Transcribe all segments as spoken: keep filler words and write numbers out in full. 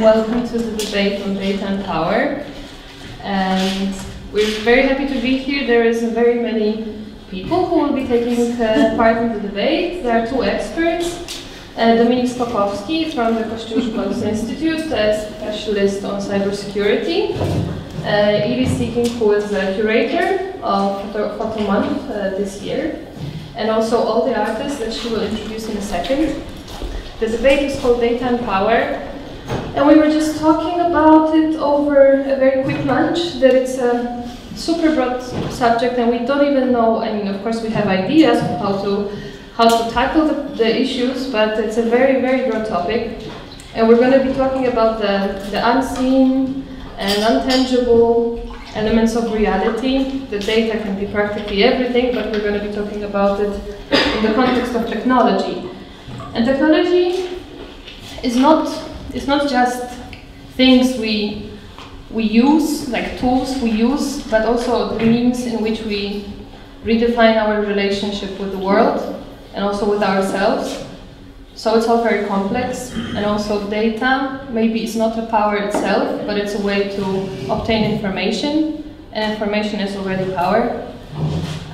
Welcome to the debate on data and power. And we're very happy to be here. There is very many people who will be taking uh, part in the debate. There are two experts. Uh, Dominik Skokowski from the Kościuszko Institute, a specialist on cybersecurity. Uh, Iris Sikking, who is the curator of Foto, Foto Month uh, this year. And also all the artists that she will introduce in a second. The debate is called Data and Power. And we were just talking about it over a very quick lunch, that it's a super broad subject and we don't even know, I mean, of course we have ideas of how to, how to tackle the, the issues, but it's a very, very broad topic. And we're going to be talking about the, the unseen and untangible elements of reality. The data can be practically everything, but we're going to be talking about it in the context of technology. And technology is not It's not just things we we use, like tools we use, but also the means in which we redefine our relationship with the world and also with ourselves. So it's all very complex, and also data, maybe it's not the power itself, but it's a way to obtain information, and information is already power.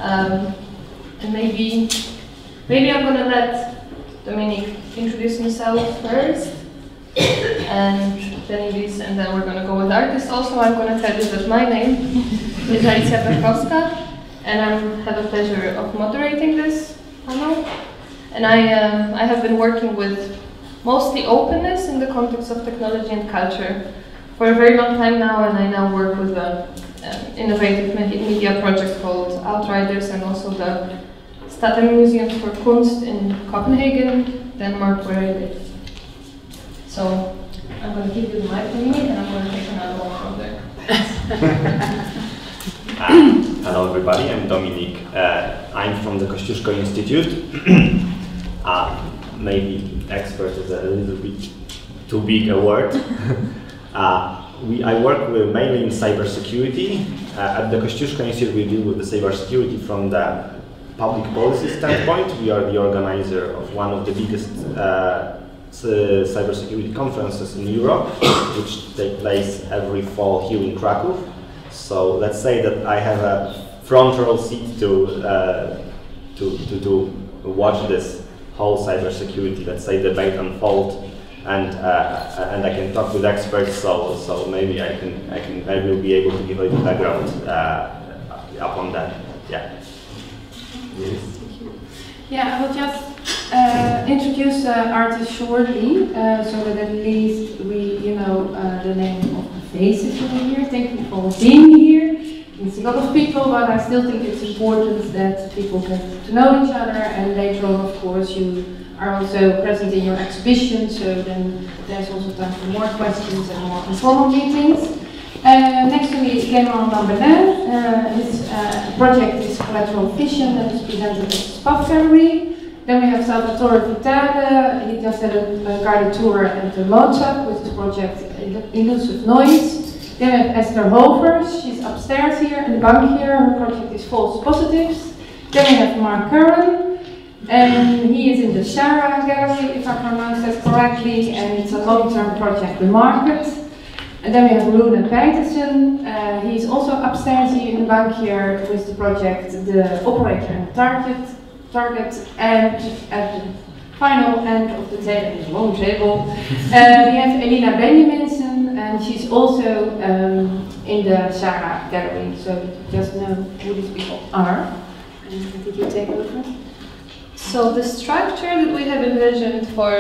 Um, and maybe, maybe I'm gonna let Dominik introduce himself first. And then it is, and then we're going to go with artists. Also, I'm going to tell you that my name is Alicia Peszkowska, and I have the pleasure of moderating this panel. And I, um, I have been working with mostly openness in the context of technology and culture for a very long time now, and I now work with an uh, innovative media project called Outriders, and also the Staten Museum for Kunst in Copenhagen, Denmark, where I live. So, I'm going to give you the mic for me, and I'm going to take another one from there. uh, hello everybody, I'm Dominik. Uh, I'm from the Kościuszko Institute. uh, maybe expert is a little bit too big a word. uh, we, I work with mainly in cybersecurity. Uh, at the Kościuszko Institute we deal with the cybersecurity from the public policy standpoint. We are the organizer of one of the biggest uh, Uh, cybersecurity conferences in Europe, which take place every fall here in Krakow. So let's say that I have a front row seat to uh, to, to to watch this whole cybersecurity, let's say, debate unfold, and uh, and I can talk with experts. So so maybe I can I can I will be able to give a background uh, upon that. Yeah. Yes. Thank you. Yeah, I will just. Uh, introduce uh, artists shortly, uh, so that at least we, you know, uh, the name of the faces over here. Thank you for being here. It's a lot of people, but I still think it's important that people get to know each other. And later on, of course, you are also present in your exhibition, so then there's also time for more questions and more informal meetings. Uh, next to me is Clément Lambelet. Uh, his uh, project is Collateral Vision, that is presented at the Spaf Gallery. Then we have Salvatore Vitale. He just had a guided tour at the Mozart with his project Elusive Noise. Then we have Esther Hovers. She's upstairs here in the Bunkier here. Her project is False Positives. Then we have Mark Curran, and he is in the Shara Gallery, if I pronounce that correctly, and it's a long-term project, The Market. And then we have Rune Peitersen. Uh, he's also upstairs here in the Bunkier here with the project The Operator and Target. Target, and at the final end of the table, the long table, uh, we have Eline Benjaminsen, and she's also um, in the Shara Gallery, so you just know who these people are. And I think you take over. So the structure that we have envisioned for,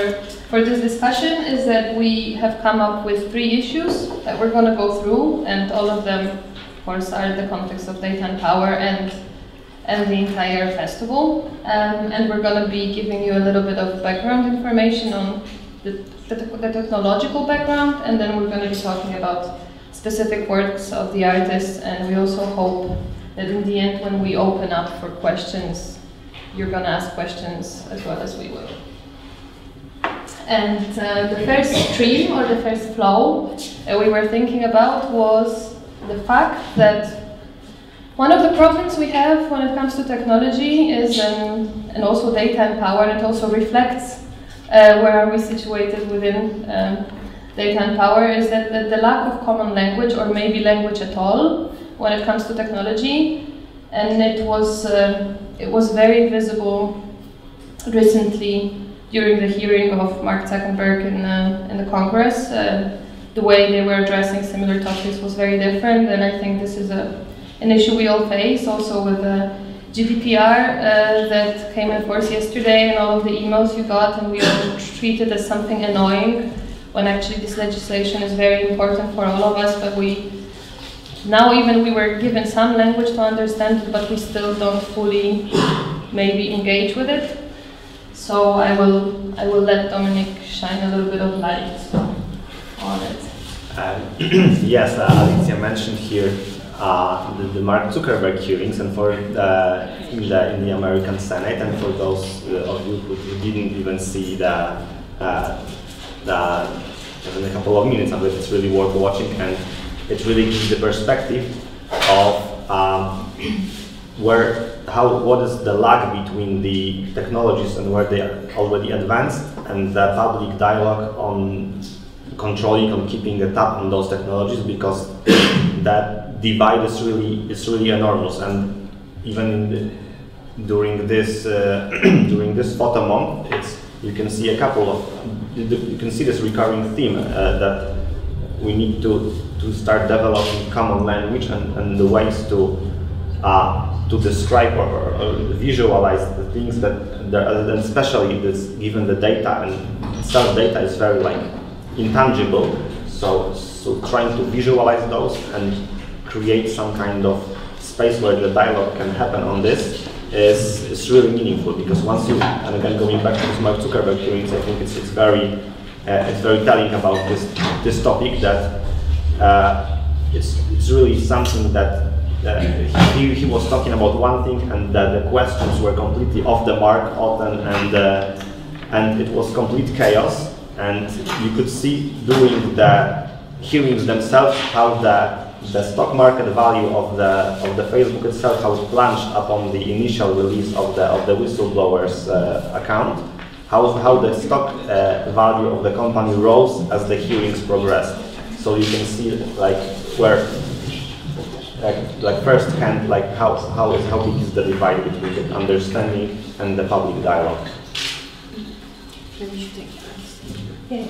for this discussion is that we have come up with three issues that we're going to go through, and all of them, of course, are in the context of data and power and and the entire festival, um, and we're going to be giving you a little bit of background information on the, the, the technological background, and then we're going to be talking about specific works of the artists, and we also hope that in the end, when we open up for questions, you're going to ask questions as well as we will. And uh, the first stream, or the first flow, that we were thinking about was the fact that one of the problems we have when it comes to technology is, um, and also data and power, it also reflects uh, where are we situated within um, data and power is that the, the lack of common language, or maybe language at all, when it comes to technology. And it was, uh, it was very visible recently during the hearing of Mark Zuckerberg in the, in the Congress. Uh, the way they were addressing similar topics was very different, and I think this is a, an issue we all face, also with the G D P R uh, that came in force yesterday, and all of the emails you got, and we all treat it as something annoying, when actually this legislation is very important for all of us, but we now even we were given some language to understand it, but we still don't fully maybe engage with it. So I will I will let Dominik shine a little bit of light on it. Um, yes, uh, Alicia mentioned here uh, the, the Mark Zuckerberg hearings, and for the, in the in the American Senate, and for those of you who didn't even see the uh, the in a couple of minutes of it, it's really worth watching, and it really gives the perspective of um, where, how, what is the lag between the technologies and where they are already advanced, and the public dialogue on controlling, on keeping a tab on those technologies, because that divide is really, is really enormous. And even the, during this uh, during this Foto Month, it's you can see a couple of you can see this recurring theme uh, that we need to to start developing common language and, and the ways to uh, to describe or, or, or visualize the things that there, and especially this, given the data and self data is very like intangible, so so trying to visualize those and create some kind of space where the dialogue can happen on this is, is really meaningful, because once you, and again going back to this Mark Zuckerberg hearings, I think it's, it's very uh, it's very telling about this this topic, that uh, it's, it's really something that uh, he, he was talking about one thing, and that the questions were completely off the mark often, and uh, and it was complete chaos, and you could see during the hearings themselves how the the stock market value of the of the Facebook itself has plunged upon the initial release of the of the whistleblower's uh, account. How how the stock uh, value of the company rose as the hearings progressed. So you can see like where like, like firsthand like how how is how big is the divide between the understanding and the public dialogue. Yeah.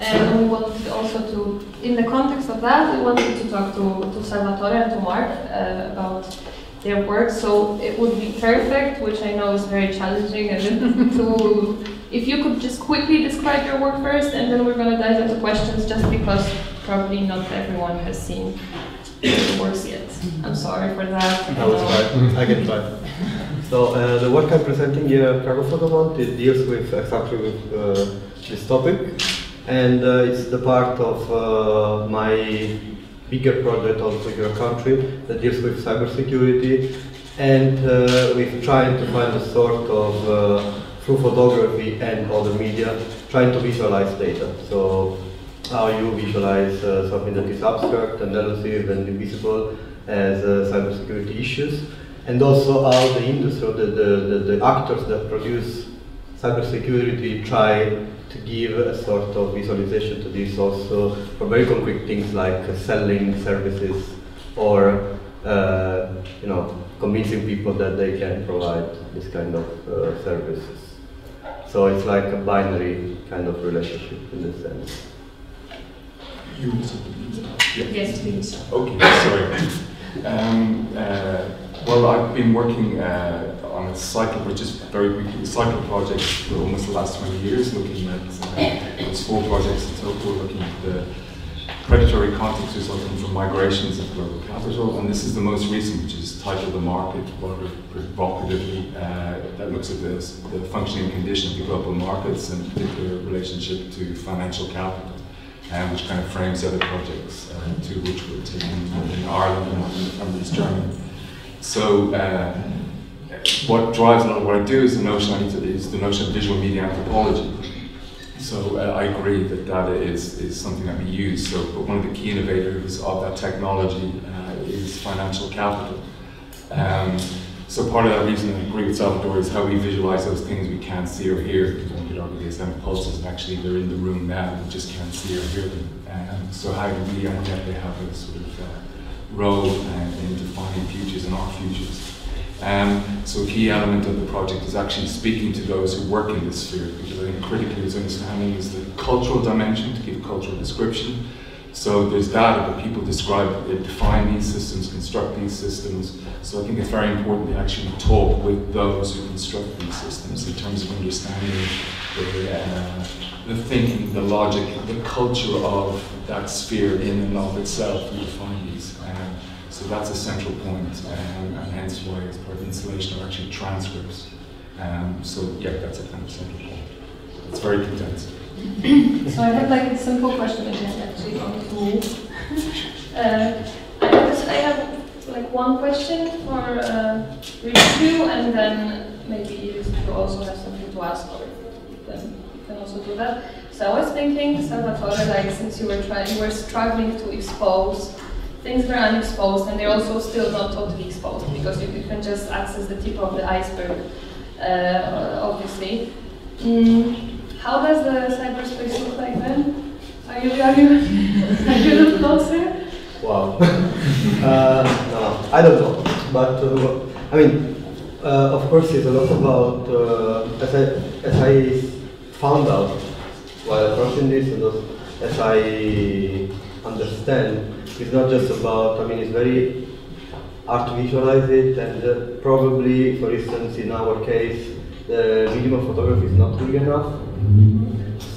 And we wanted also to, in the context of that, we wanted to talk to, to Salvatore and to Mark uh, about their work. So it would be perfect, which I know is very challenging, and to, if you could just quickly describe your work first, and then we're going to dive into questions, just because probably not everyone has seen your works yet. I'm sorry for that. No, it's fine. I get fine. So uh, the work I'm presenting here, Cargo Photomonth, it deals with exactly with uh, this topic. And uh, it's the part of uh, my bigger project on Secure Country that deals with cybersecurity and uh, with trying to find a sort of, uh, through photography and other media, trying to visualize data. So how you visualize uh, something that is abstract and elusive and invisible as uh, cybersecurity issues, and also how the industry, the, the, the, the actors that produce cybersecurity try to give a sort of visualization to this also for very concrete things like selling services or uh, you know, convincing people that they can provide this kind of uh, services. So it's like a binary kind of relationship in this sense. You want something to ask? Yes, please. Okay, sorry. Um, uh, well, I've been working uh, on a cycle, which is very weekly cycle projects for almost the last twenty years, looking at uh, small projects in total, looking at the predatory context resulting from migrations of global capital. And this is the most recent, which is titled The Market, rather provocatively, uh, that looks at this, the functioning condition of the global markets and particular relationship to financial capital, and which kind of frames other projects, uh, two which were taken in Ireland and one in East Germany. So, uh, what drives a lot of what I do is the notion is the notion of visual media anthropology. So uh, I agree that data is is something that we use. So, but one of the key innovators of that technology uh, is financial capital, um, So part of that reason I agree with Salvatore is how we visualize those things we can't see or hear, because one could argue the Islamic pulses, and actually they're in the room now, we just can't see or hear them. Um, so how do we identify have a sort of uh, role uh, in defining futures and our futures? Um, so a key element of the project is actually speaking to those who work in this sphere, because I think critically is understanding is the cultural dimension, to give a cultural description. So there's data that people describe, they define these systems, construct these systems. So I think it's very important to actually talk with those who construct these systems in terms of understanding the, uh, the thinking, the logic, the culture of that sphere in and of itself, we define these. Um, so that's a central point, um, and hence why as part of the installation are actually transcripts. Um, so yeah, that's a kind of central point. It's very condensed. So I have like a simple question at the end, actually, on the move. uh, I guess I have like one question for uh, you, and then maybe you also have something to ask, or then you can also do that. So I was thinking, Salvatore, like since you were trying, you were struggling to expose things that are unexposed, and they're also still not totally exposed because you, you can just access the tip of the iceberg, uh, obviously. Mm. How does the cyberspace look like then? Are you are you are you look closer? Wow. uh, no, I don't know. But uh, I mean, uh, of course, it's a lot about uh, as I as I found out while approaching this, and as I understand, it's not just about. I mean, it's very hard to visualize it, and uh, probably, for instance, in our case, the medium of photography is not big enough.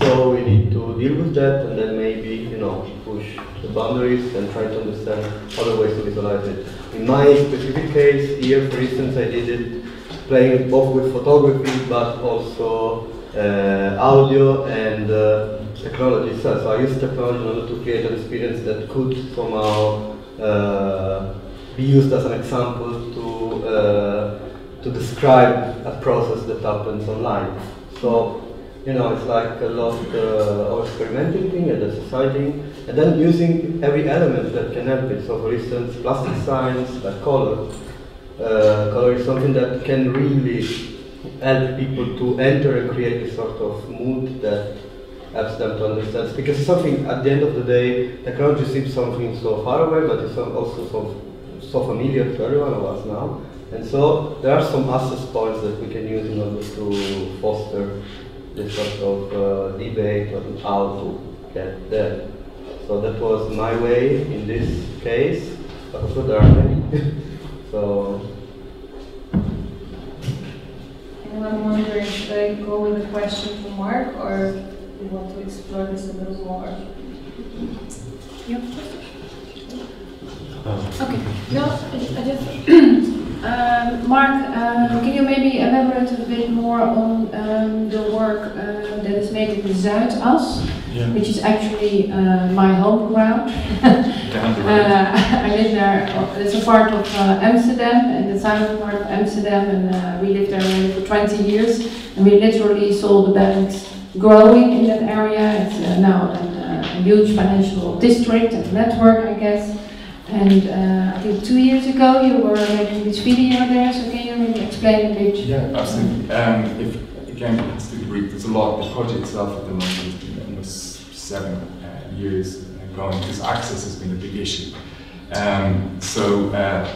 So we need to deal with that, and then maybe, you know, push the boundaries and try to understand other ways to visualize it. In my specific case here, for instance, I did it playing both with photography, but also uh, audio and uh, technology itself. So I used technology in order to create an experience that could somehow uh, be used as an example to uh, to describe a process that happens online. So. You know, it's like a lot uh, of experimenting thing and exercising, and then using every element that can help it. So, for instance, plastic science, like color. Uh, color is something that can really help people to enter and create a sort of mood that helps them to understand. Because something, at the end of the day, technology seems something so far away, but it's also so, so familiar to everyone of us now. And so, there are some access points that we can use in order to foster this sort of uh, debate on how to get there. So that was my way in this case, but also there are many. So. Anyone wondering, should I go with a question to Mark, or do you want to explore this a little more? Yeah. Uh. Okay. No, I just. Um, Mark, um, can you maybe elaborate a bit more on um, the work uh, that is made in the Zuidas, yeah. which is actually uh, my home ground. uh, I live there, it's a part of uh, Amsterdam, and the southern part of Amsterdam, and uh, we lived there for twenty years, and we literally saw the banks growing in that area. It's uh, now a, a huge financial district and network, I guess. And uh, I think two years ago you were making this video there, so can you really explain a bit? Yeah, absolutely. Um, if, again, it's too brief, there's a lot. The project itself at the moment has been almost seven uh, years going, because access has been a big issue. Um, so, uh,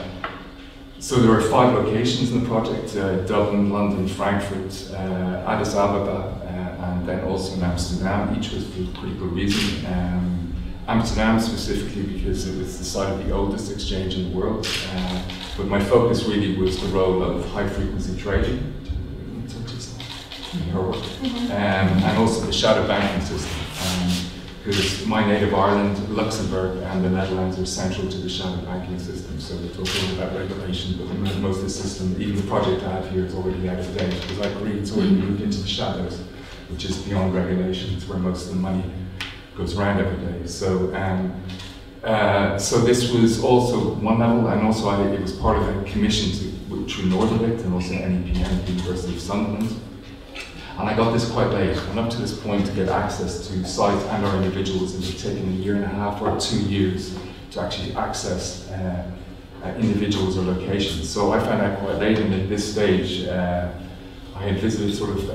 so there are five locations in the project, uh, Dublin, London, Frankfurt, uh, Addis Ababa, uh, and then also in Amsterdam, each was for a critical reason. Um, Amsterdam specifically because it was the site of the oldest exchange in the world, uh, but my focus really was the role of high-frequency trading um, and also the shadow banking system, because um, my native Ireland, Luxembourg and the Netherlands are central to the shadow banking system, so we're talking about regulation, but most of the system, even the project I have here is already out of date, because I agree it's already moved into the shadows, which is beyond regulation, it's where most of the money goes around every day. So, um, uh, so this was also one level, and also I, it was part of a commission to Rune Peitersen and also N E P M at the University of Sunderland. And I got this quite late, and up to this point to get access to sites and our individuals, it had taken a year and a half or two years to actually access uh, uh, individuals or locations. So I found out quite late, and at this stage uh, I had visited sort of, uh,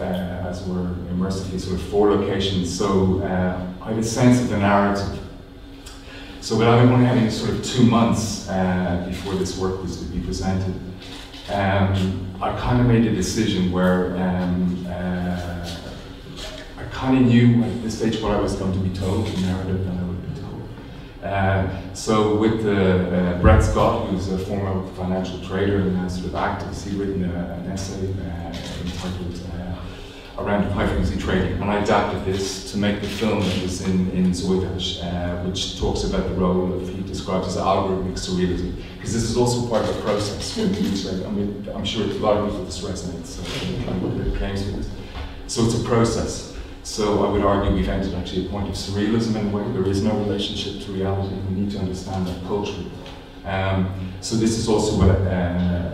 as we were immersively, sort of four locations, so uh, I had a sense of the narrative. So without only having sort of two months uh, before this work was to be presented, um, I kind of made a decision where um, uh, I kind of knew at this stage what I was going to be told, the narrative that I would be told. Uh, so with the, uh, Brett Scott, who's a former financial trader and now sort of activist, he'd written a, an essay uh, entitled uh, Around High-Frequency Trading, and I adapted this to make the film that was in, in Zuidas, uh, which talks about the role of, he describes as algorithmic surrealism, because this is also part of a process. I mean, I'm sure a lot of people this resonates, so it claims to this. So it's a process. So I would argue we've entered actually a point of surrealism in a way. There is no relationship to reality. We need to understand that culturally. Um, so this is also what uh,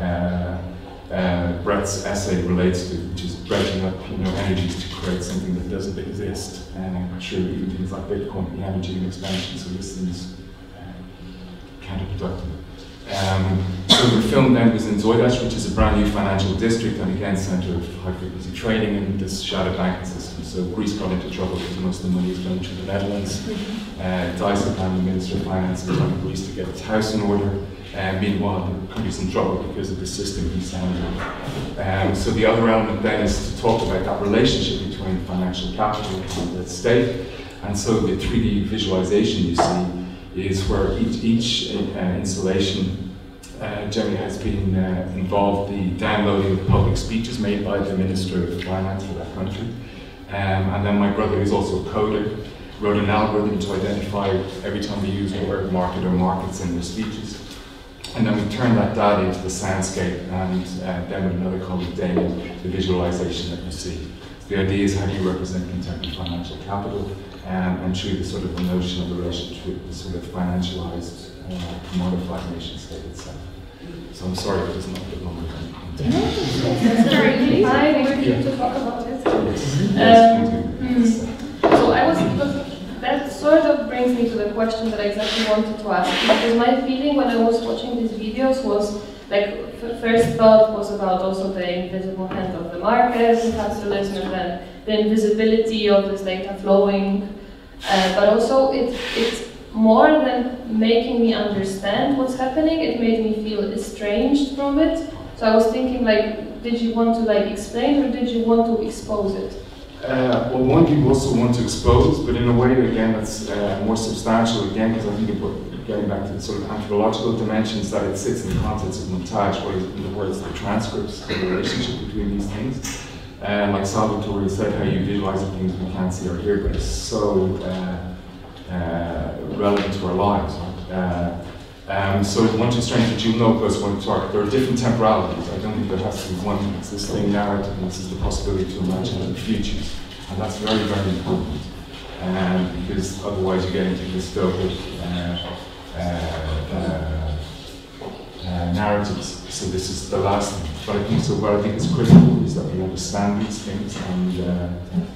uh, uh, Brett's essay relates to, which is breaking up, you know, energies to create something that doesn't exist. And I'm sure even things like Bitcoin, the energy and expansion, so this is uh, counterproductive. Um, so the film then was in Zuidas, which is a brand new financial district and again centre of high frequency trading and this shadow banking system. So Greece got into trouble because most of the money is going to the Netherlands. Uh, Dijsselbloem, the Minister of Finance, is trying Greece to get its house in order. Uh, meanwhile, the country's in trouble because of the system he's um, So the other element then is to talk about that relationship between financial capital and the state. And so the three D visualization you see is where each, each uh, installation uh, generally has been uh, involved the downloading of public speeches made by the Minister of Finance for that country. Um, and then my brother, who's also a coder, wrote an algorithm to identify every time they use the word market or markets in their speeches. And then we turned that data into the soundscape and uh, then with another colleague, David, the visualization that you see. So the idea is how do you represent contemporary financial capital? Um, and through the sort of the notion of the relationship, the sort of financialized, uh, commodified nation state itself. So I'm sorry, it doesn't have a long time. Sorry, I would need to talk about this. Um, so I was, that sort of brings me to the question that I exactly wanted to ask. Because my feeling when I was watching these videos was, like, first thought was about also the invisible hand of the market, capitalism, and then the invisibility of this data flowing. Uh, but also it, it's more than making me understand what's happening, it made me feel estranged from it. So I was thinking, like, did you want to like explain or did you want to expose it? Uh, well, one you also want to expose, but in a way, again, that's uh, more substantial, again, because I think it, going back to the sort of anthropological dimensions, that it sits in the context of montage, where in the words, the transcripts, the relationship between these things. And uh, like Salvatore said, how you visualize the things we can't see or hear, but it's so uh, uh, relevant to our lives. Right? Uh, um, so once you strange that you know goes one target, there are different temporalities. I don't think there has to be one thing. It's this thing narrative, and this is the possibility to imagine the futures. And that's very, very important. Um, because otherwise you get into this dystopic uh, uh, uh, uh, narratives. So this is the last thing. But I think so what I think is critical is that we understand these things, and uh,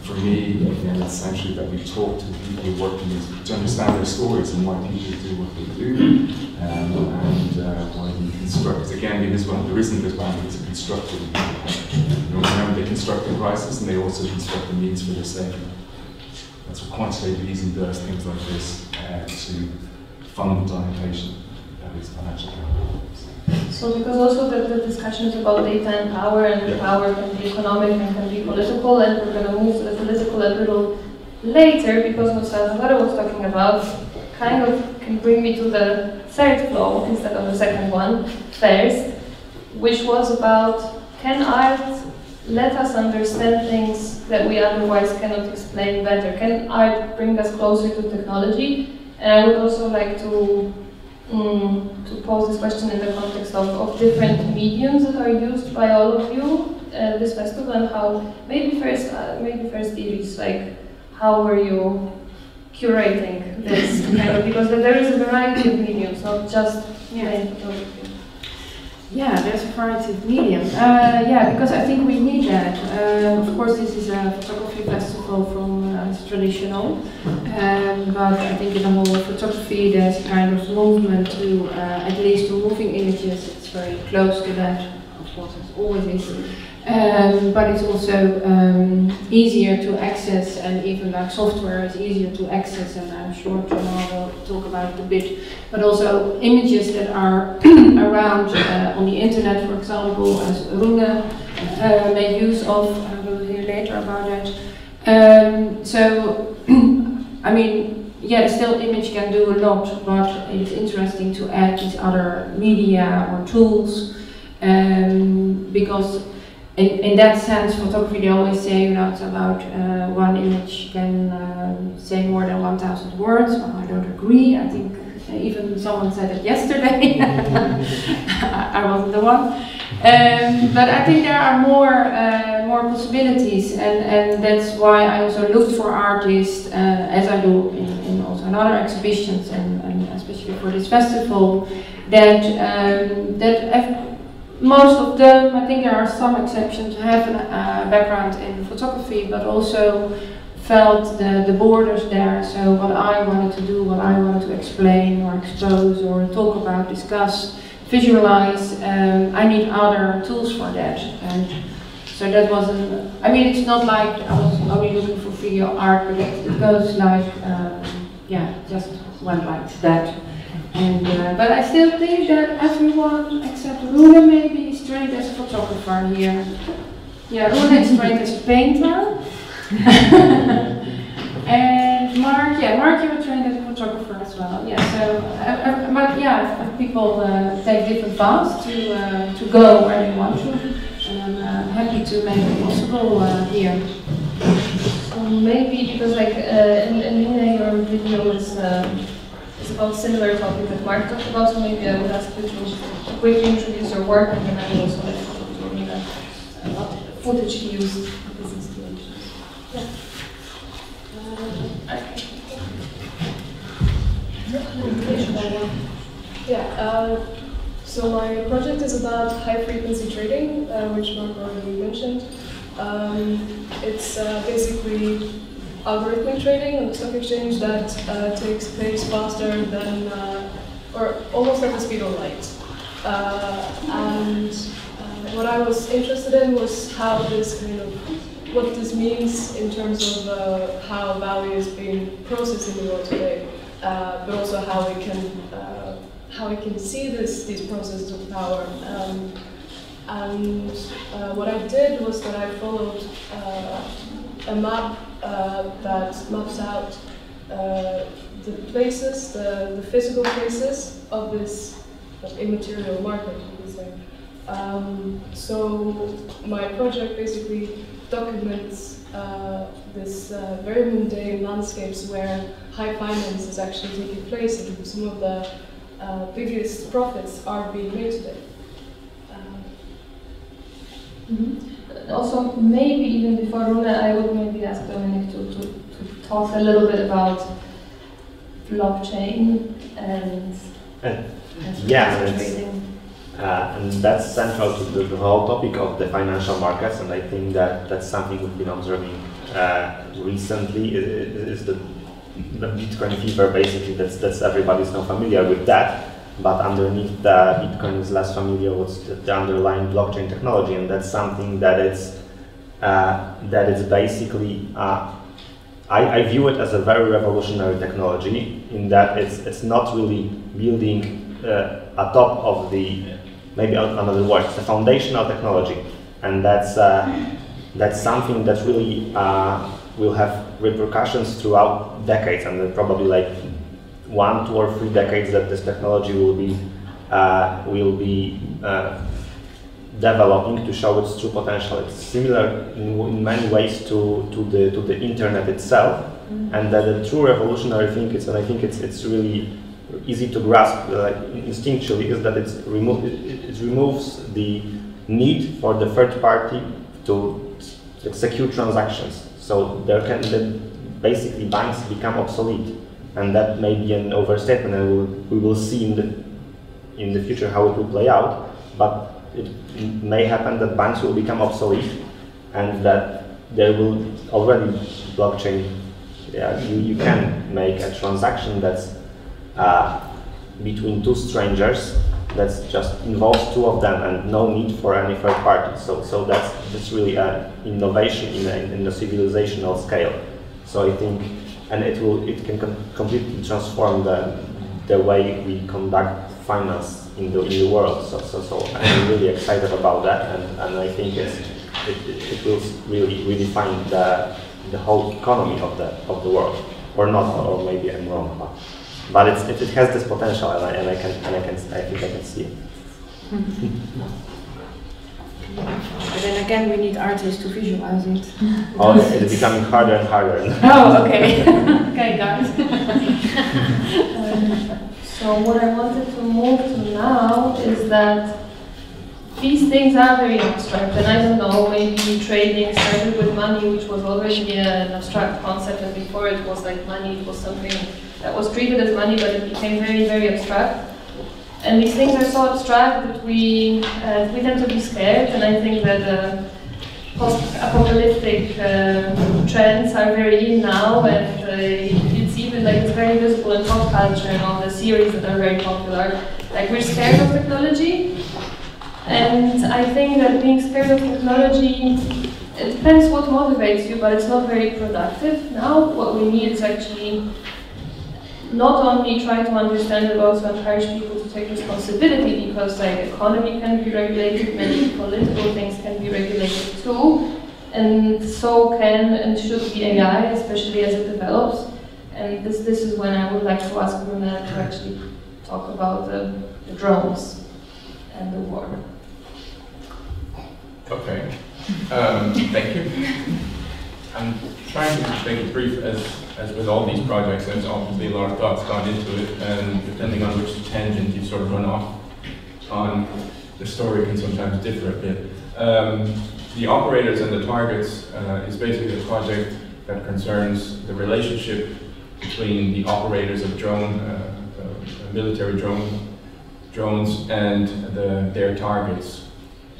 for me, at the end of the century, that we talk to people working with, to understand their stories and why people do what they do, um, and uh, why we construct. Again, in this one, there isn't this one, it's a constructed. You know, remember, they construct the crisis, and they also construct the means for their saving. That's what quantitative easing does, things like this, uh, to fund dilatation, that is financial capital. So, because also the, the discussions about data and power, and yeah. Power can be economic and can be political, and we're going to move to the political a little later, because what Salvatore was talking about kind of can bring me to the third flow instead of the second one first, which was about, can art let us understand things that we otherwise cannot explain better? Can art bring us closer to technology? And I would also like to Mm, to pose this question in the context of, of different mediums that are used by all of you uh, this festival, and how maybe first uh, maybe first Iris, like how were you curating this kind of, because there is a variety of mediums, not just yeah. Yeah, there's a variety of medium. Uh, yeah, because I think we need that. Uh, of course, this is a photography festival from uh, traditional, um, but I think in the whole photography, there's a kind of movement to uh, at least to moving images. It's very close to that, of course, as always is. Um, but it's also um, easier to access, and even like software is easier to access, and I'm sure tomorrow we'll talk about it a bit. But also images that are around uh, on the internet, for example, as Rune uh, made use of, I will hear later about that. Um, so, I mean, yeah, still image can do a lot, but it's interesting to add these other media or tools, um, because In, in that sense, photography, they always say, you know, it's about uh, one image can um, say more than one thousand words. Well, I don't agree. I think even someone said it yesterday. I wasn't the one. Um, but I think there are more uh, more possibilities, and, and that's why I also looked for artists, uh, as I do in, in also in other exhibitions, and, and especially for this festival, that, um, that I've most of them, I think there are some exceptions, have a uh, background in photography, but also felt the, the borders there. So what I wanted to do, what I wanted to explain or expose or talk about, discuss, visualize, um, I need other tools for that. And so that wasn't, I mean, it's not like I was only looking for video art, but it goes like, um, yeah, just went like that. And, uh, but I still think that everyone except Rune maybe is trained as a photographer here. Yeah, Rune is trained as a painter. And Mark, yeah, Mark, you were trained as a photographer as well. Yeah, so, uh, uh, but yeah, people uh, take different paths to, uh, to go where they want to. And I'm uh, happy to make it possible uh, here. So maybe, because like, uh, in, in your video is uh, about similar topic that Mark talked about, so maybe I would ask you to quickly introduce your work, and then I will also let you talk to me about the footage used in this installation. Yeah. Uh, okay. Yeah, uh, so my project is about high-frequency trading, uh, which Mark already mentioned. Um, it's uh, basically algorithmic trading on the stock exchange that uh, takes place faster than, uh, or almost at the speed of light. Uh, and uh, what I was interested in was how this, you know, what this means in terms of uh, how value is being processed in the world today, uh, but also how we can uh, how we can see this these processes of power. Um, and uh, what I did was that I followed uh, a map. Uh, that maps out uh, the places, the, the physical places of this immaterial market, you could say. Um, so my project basically documents uh, this uh, very mundane landscapes where high finance is actually taking place, and some of the uh, biggest profits are being made today. Um, mm-hmm. Also, maybe even before Rune, I would maybe ask Dominik to, to, to talk a little bit about blockchain and, and, and yeah, and, uh, and that's central to the, the whole topic of the financial markets, and I think that that's something we've been observing uh, recently. It, it, it's the, the Bitcoin fever, basically. That's that's everybody's now familiar with that. But underneath that, Bitcoin is less familiar with the, the underlying blockchain technology, and that's something that it's uh, that it's basically uh, I, I view it as a very revolutionary technology, in that it's it's not really building uh, a top of the, maybe another word, the foundational technology, and that's uh, that's something that really uh, will have repercussions throughout decades, and probably like one, two, or three decades that this technology will be uh, will be uh, developing to show its true potential. It's similar in, in many ways to to the to the internet itself, mm-hmm. and that the true revolutionary thing is, and I think it's it's really easy to grasp uh, instinctually, is that it's remo it, it removes the need for the third party to execute transactions. So there can then basically banks become obsolete. And that may be an overstatement, and we will see in the in the future how it will play out. but it may happen that banks will become obsolete and that there will already blockchain. Yeah, you, you can make a transaction that's uh, between two strangers that's just involves two of them and no need for any third party. So, so that's, that's really an innovation in the, in the civilizational scale. So I think, and it will, it can com completely transform the the way we conduct finance in the real world. So, so, so I'm really excited about that, and, and I think it's, it, it, it will really redefine the the whole economy of the of the world, or not, or maybe I'm wrong, but but it's, it, it has this potential, and I and I can and I can I think I can see it. But then again, we need artists to visualize it. Oh, it's, it's becoming harder and harder. Oh, okay, okay, guys. um, so what I wanted to move to now is that these things are very abstract, and I don't know, maybe trading started with money, which was already an abstract concept, and before it was like money, it was something that was treated as money, but it became very, very abstract. And these things are so abstract that we, uh, we tend to be scared, and I think that the post-apocalyptic uh, trends are very in now, and uh, it's even like it's very visible in pop culture and all the series that are very popular. Like, we're scared of technology. And I think that being scared of technology, it depends what motivates you, but it's not very productive now. What we need is actually not only try to understand, but also encourage people to take responsibility, because like economy can be regulated, many political things can be regulated too, and so can and should be A I, especially as it develops. And this, this is when I would like to ask Rune to actually talk about the, the drones and the war. Okay, um, thank you. I'm trying to make it brief, as, as with all these projects, there's obviously a lot of thoughts gone into it, and depending on which tangent you sort of run off on, the story can sometimes differ a bit. Um, the Operators and the Targets uh, is basically a project that concerns the relationship between the operators of drone, uh, uh, military drone, drones and the, their targets,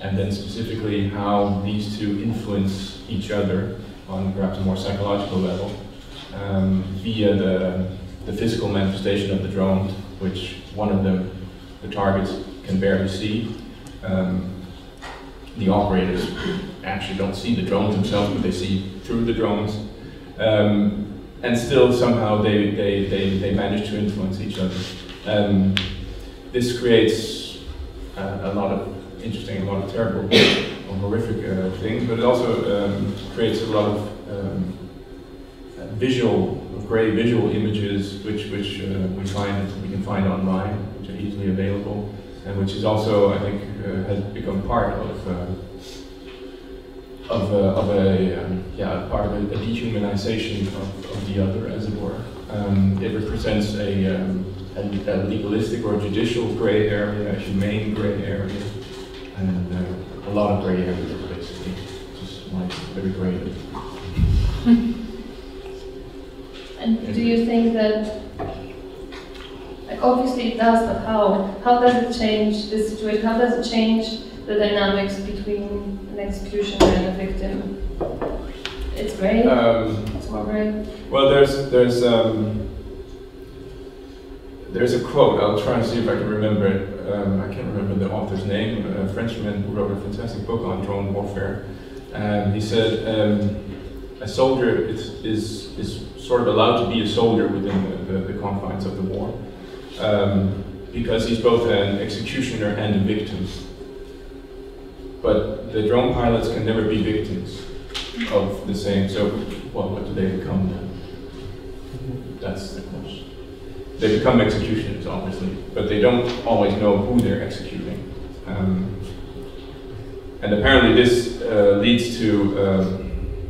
and then specifically how these two influence each other on perhaps a more psychological level um, via the, the physical manifestation of the drone, which one of them, the targets, can barely see. Um, the operators actually don't see the drones themselves, but they see through the drones. Um, and still somehow they, they, they, they manage to influence each other. Um, this creates uh, a lot of interesting, a lot of terrible or horrific uh, things, but it also um, creates a lot of um, visual, grey visual images, which which uh, we find we can find online, which are easily available, and which is also, I think, uh, has become part of uh, of, uh, of a um, yeah part of a, a dehumanization of, of the other, as it were. Um, it represents a, um, a a legalistic or judicial grey area, a humane grey area. And uh, a lot of grey areas, basically, just like very grey. And do you think that, like, obviously it does, but how? How does it change the situation? How does it change the dynamics between an executioner and a victim? It's grey. Um, it's more grey. Well, there's there's um, there's a quote. I'll try and see if I can remember it. Um, I can't remember the author's name, a Frenchman who wrote a fantastic book on drone warfare. Um, he said um, a soldier is, is, is sort of allowed to be a soldier within the, the, the confines of the war, um, because he's both an executioner and a victim. But the drone pilots can never be victims of the same, so well, what do they become then? That's the question. They become executioners, obviously, but they don't always know who they're executing. Um, and apparently this uh, leads to, um,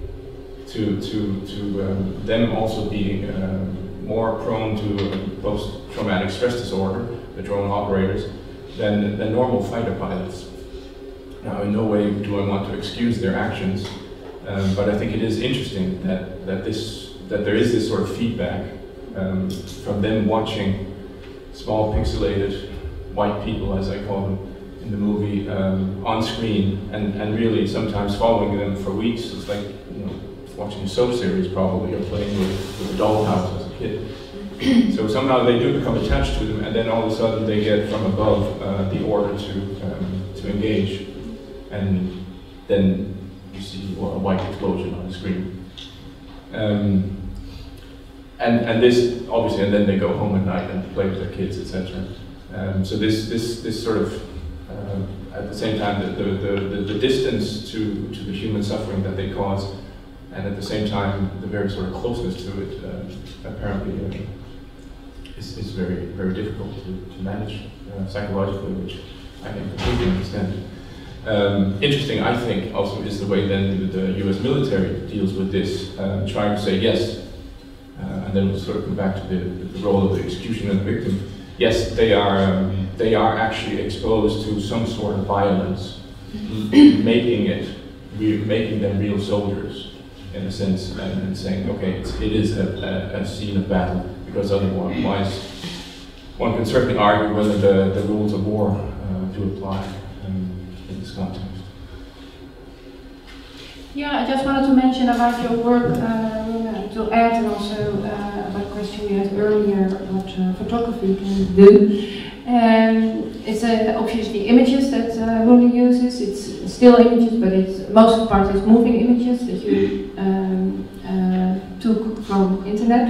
to, to, to um, them also being uh, more prone to post-traumatic stress disorder, the drone operators, than, than normal fighter pilots. Now, in no way do I want to excuse their actions, um, but I think it is interesting that, that, this, that there is this sort of feedback Um, from them watching small pixelated white people, as I call them, in the movie um, on screen, and, and really sometimes following them for weeks. It's like, you know, watching a soap series probably, or playing with, with a dollhouse as a kid. So somehow they do become attached to them, and then all of a sudden they get from above uh, the order to um, to engage, and then you see well, a white explosion on the screen. Um, And, and this, obviously, and then they go home at night and play with their kids, et cetera. Um, so this, this, this sort of, uh, at the same time, the, the, the, the distance to, to the human suffering that they cause, and at the same time, the very sort of closeness to it, uh, apparently, uh, is, is very, very difficult to, to manage uh, psychologically, which I can completely understand. Um, interesting, I think, also is the way then the, the U S military deals with this, uh, trying to say, yes, Uh, and then we'll sort of come back to the, the role of the executioner and the victim. Yes, they are, um, they are actually exposed to some sort of violence, making it, making them real soldiers, in a sense, and, and saying, okay, it's, it is a, a, a scene of battle, because otherwise one can certainly argue whether the, the rules of war uh, do apply um, in this context. Yeah, I just wanted to mention about your work, uh, to add, and also uh, about a question you had earlier about uh, photography can do. Um, it's uh, obviously images that uh, Rune uses. It's still images, but it's most of the part is moving images that you um, uh, took from internet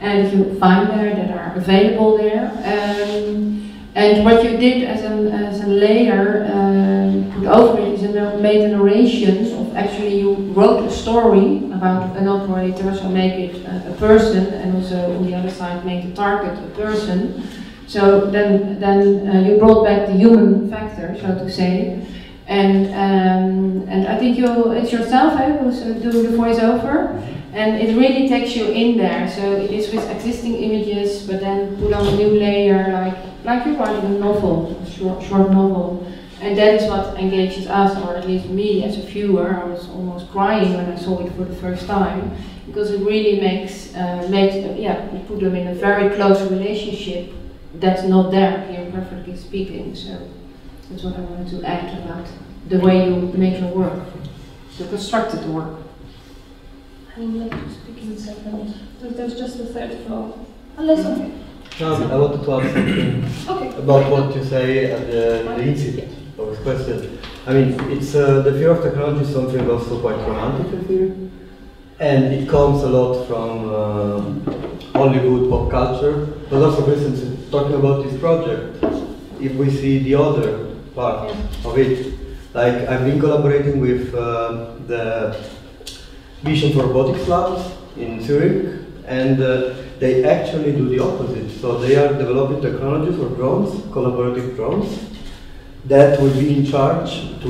and you find there that are available there. Um, and what you did as an as a layer uh, put over it is you made a narration. Actually, you wrote a story about an operator, so make it uh, a person, and also on the other side, make the target a person. So then, then uh, you brought back the human factor, so to say. And um, and I think you, it's yourself eh, who's uh, doing the voiceover, and it really takes you in there. So it is with existing images, but then put on a new layer, like like you're writing a novel, a short, short novel. And that is what engages us, or at least me as a viewer. I was almost crying when I saw it for the first time, because it really makes, uh, makes them, yeah, we put them in a very close relationship that's not there here, perfectly speaking. So that's what I wanted to add about the way you make your work, the constructed work. I would like to speak in a second. There's just a third floor. Unless okay. No, I wanted to ask something okay. about what you say at the, the incident. Or question. I mean, it's uh, the fear of technology is something also quite romantic, I feel, and it comes a lot from uh, Hollywood pop culture. But also, for instance, talking about this project, if we see the other part yeah. of it, like I've been collaborating with uh, the Vision for Robotics Labs in Zurich, and uh, they actually do the opposite. So they are developing technology for drones, collaborative drones, that will be in charge to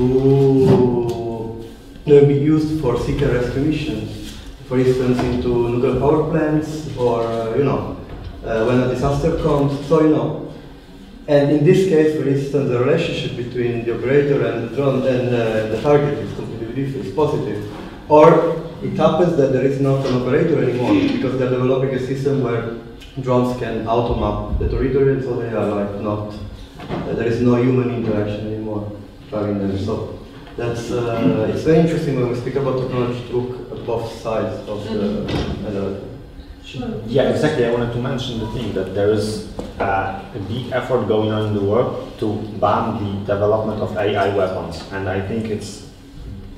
will be used for seek and rescue missions, for instance, into nuclear power plants, or uh, you know, uh, when a disaster comes. So you know, and in this case, for instance, the relationship between the operator and the drone and uh, the target is completely different, it's positive. Or it happens that there is not an operator anymore because they're developing a system where drones can automap the territory, and so they are like not. Uh, there is no human interaction anymore. I mean, so that's uh, it's very interesting when we speak about technology to look at both sides of the uh, sure. Yeah, exactly. I wanted to mention the thing that there is uh, a big effort going on in the world to ban the development of A I weapons, and I think it's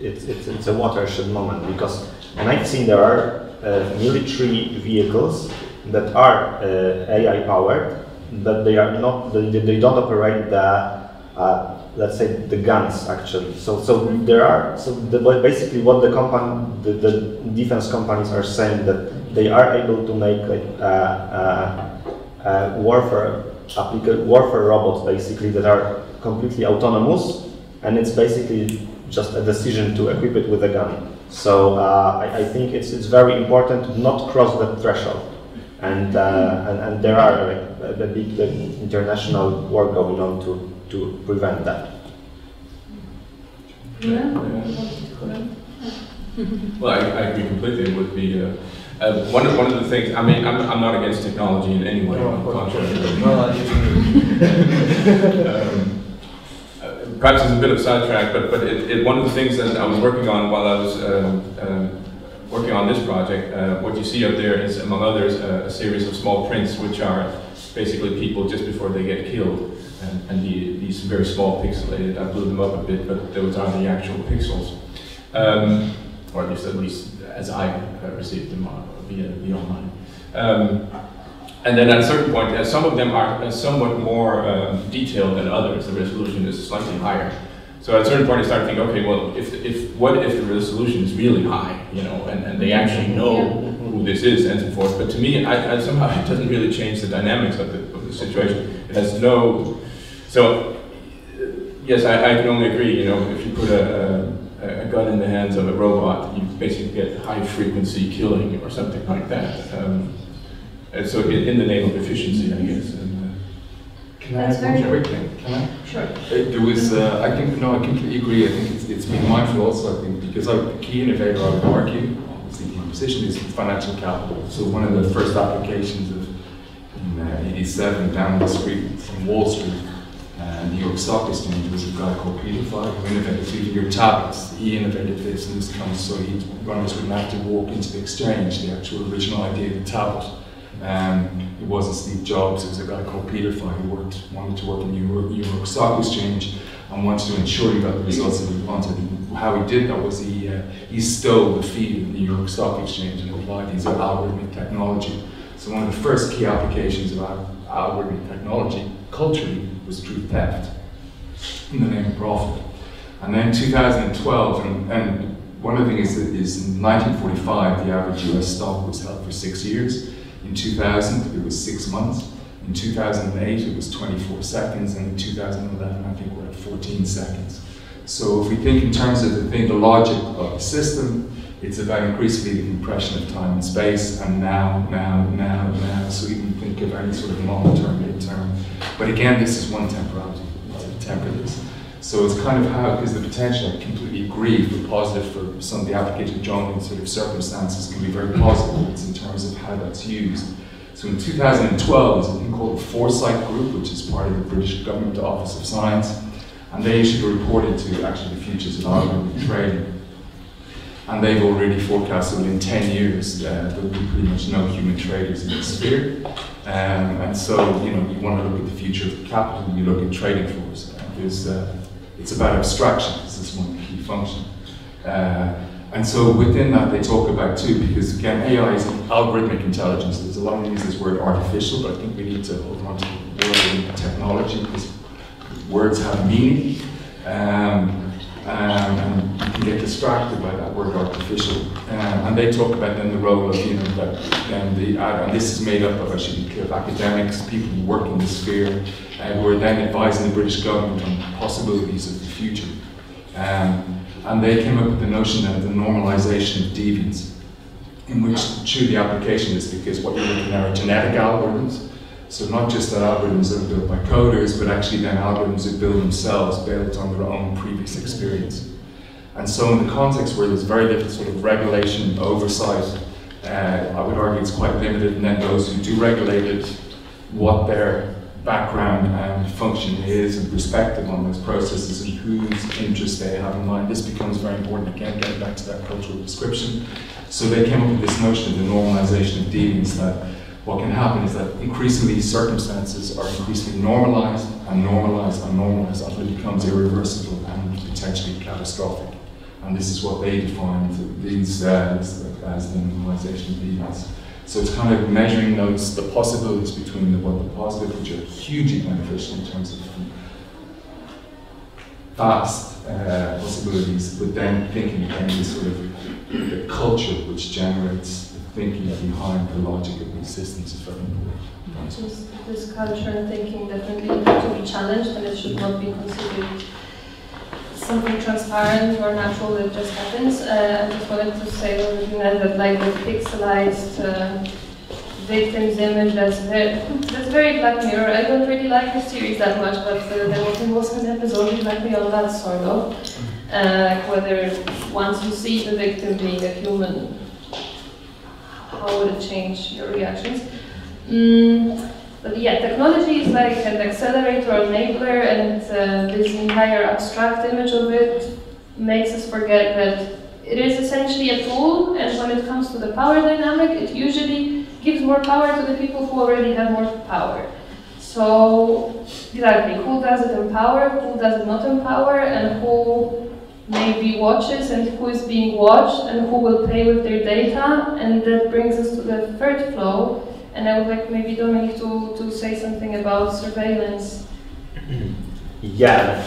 it's it's, it's a watershed moment, because and I've seen there are uh, military vehicles that are uh, A I powered. But they are not. They, they don't operate the, uh, let's say, the guns actually. So, so there are. So the, basically, what the company, the, the defense companies are saying that they are able to make like uh, uh, uh, warfare, applica warfare robots basically that are completely autonomous, and it's basically just a decision to equip it with a gun. So uh, I, I think it's it's very important to not cross that threshold. And, uh, and and there are a, a big the international work going on to to prevent that. Yeah. Well, I, I agree completely with the uh, uh, one of one of the things. I mean, I'm I'm not against technology in any way. No, of course. Contrary. No, I um, uh, perhaps it's a bit of sidetrack, but but it, it, one of the things that I was working on while I was um, um, working on this project, uh, what you see up there is, among others, uh, a series of small prints, which are basically people just before they get killed, and, and the, these very small pixelated. I blew them up a bit, but those aren't the actual pixels, um, or at least at least as I uh, received them on, via the online. Um, And then at a certain point, uh, some of them are uh, somewhat more um, detailed than others. The resolution is slightly higher. So at a certain point, I started thinking, okay, well, if if what if the resolution is really high, you know, and, and they actually know who this is and so forth. But to me, I, I somehow it doesn't really change the dynamics of the, of the situation. It has no. So yes, I, I can only agree. You know, if you put a, a, a gun in the hands of a robot, you basically get high frequency killing or something like that. Um, And so in the name of efficiency, I guess. And, uh, can I add one quick thing? Can I? Sure. There was, uh, I think, no, I completely agree. I think it's, it's been mindful also, I think, because I'm a key innovator of the market. Obviously, my position is financial capital. So one of the first applications of eighty-seven down the street from Wall Street, uh, New York Stock Exchange, was a guy called Peter Fleck who innovated three D tablets. He innovated this, and this comes so he runners wouldn't have to walk into the exchange, the actual original idea of the tablet. Um, it wasn't Steve Jobs, it was a guy called Peter Fleck who worked, wanted to work in New York Stock Exchange and wanted to ensure he got the results that he wanted. And how he did that was he, uh, he stole the feed of the New York Stock Exchange and applied these algorithmic technology. So one of the first key applications of algorithmic technology culturally was truth theft in the name of profit. And then two thousand twelve, and, and one of the things that is in nineteen forty-five, the average U S stock was held for six years. In two thousand, it was six months. In two thousand eight, it was twenty-four seconds. And in two thousand eleven, I think we're at fourteen seconds. So if we think in terms of the, thing, the logic of the system, it's about increasingly the compression of time and space, and now, now, now, now. So even think of any sort of long-term, mid-term. But again, this is one temporality, to temper this. So it's kind of how, because the potential, I completely agree, for positive, for some of the application of genre in sort of circumstances can be very positive. It's in terms of how that's used. So in two thousand twelve, there's a thing called the Foresight Group, which is part of the British Government Office of Science, and they issued a report into actually the futures of algorithmic trading. And they've already forecast that within ten years, uh, there will be pretty much no human traders in this sphere. Um, and so, you know, you want to look at the future of capital, and you look at trading floors. There's, uh, It's about abstraction, this is one key function. Uh, and so within that they talk about too, because again, A I is algorithmic intelligence. There's a lot of use this word artificial, but I think we need to hold on to the word technology, because words have meaning. Um, and you can get distracted by that word artificial. Um, and they talk about then the role of, you know, that, and, the, and this is made up of, I should be clear, of academics, people who work in the sphere, Uh, who are then advising the British government on possibilities of the future. Um, and they came up with the notion of the normalization of deviance, in which truly the application is because what you're looking at are genetic algorithms. So not just that algorithms are built by coders, but actually then algorithms that build themselves built on their own previous experience. And so in the context where there's very little sort of regulation and oversight, uh, I would argue it's quite limited, and then those who do regulate it, what their background and function is and perspective on those processes and whose interests they have in mind. This becomes very important, again, getting back to that cultural description. So they came up with this notion of the normalization of deviance, that what can happen is that increasingly circumstances are increasingly normalized and normalized and normalized until it becomes irreversible and potentially catastrophic. And this is what they defined these uh, as the normalization of deviance. So it's kind of measuring those, the possibilities between the, what the positive, which are hugely beneficial in terms of vast uh, possibilities, but then thinking again the sort of the culture which generates the thinking behind the logic of these systems is very important. Right. This, this culture and thinking definitely needs to be challenged, and it should not be considered something transparent or natural that just happens. Uh, I just wanted to say that, like, the pixelized uh, victims image, that's very, that's very Black Mirror. I don't really like the series that much, but uh, there was, was an episode exactly on that sort of, uh, whether once you see the victim being a human, how would it change your reactions? Mm. But yeah, technology is like an accelerator, enabler, and uh, this entire abstract image of it makes us forget that it is essentially a tool, and when it comes to the power dynamic, it usually gives more power to the people who already have more power. So, exactly, who does it empower, who does it not empower, and who maybe watches, and who is being watched, and who will play with their data, and that brings us to the third flow. And I would like maybe Dominik to, to say something about surveillance. Yeah,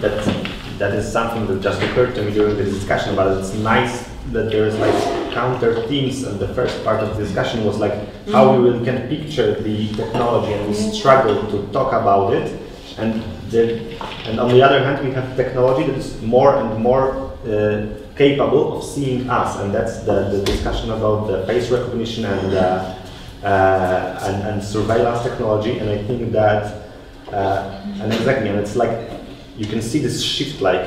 that, that is something that just occurred to me during the discussion, but it's nice that there is like counter themes, and the first part of the discussion was like mm-hmm. how we really can picture the technology, and we struggle to talk about it. And, the, and on the other hand, we have technology that is more and more uh, capable of seeing us, and that's the, the discussion about the face recognition and uh, Uh, and, and surveillance technology, and I think that, uh, and exactly, and it's like you can see this shift, like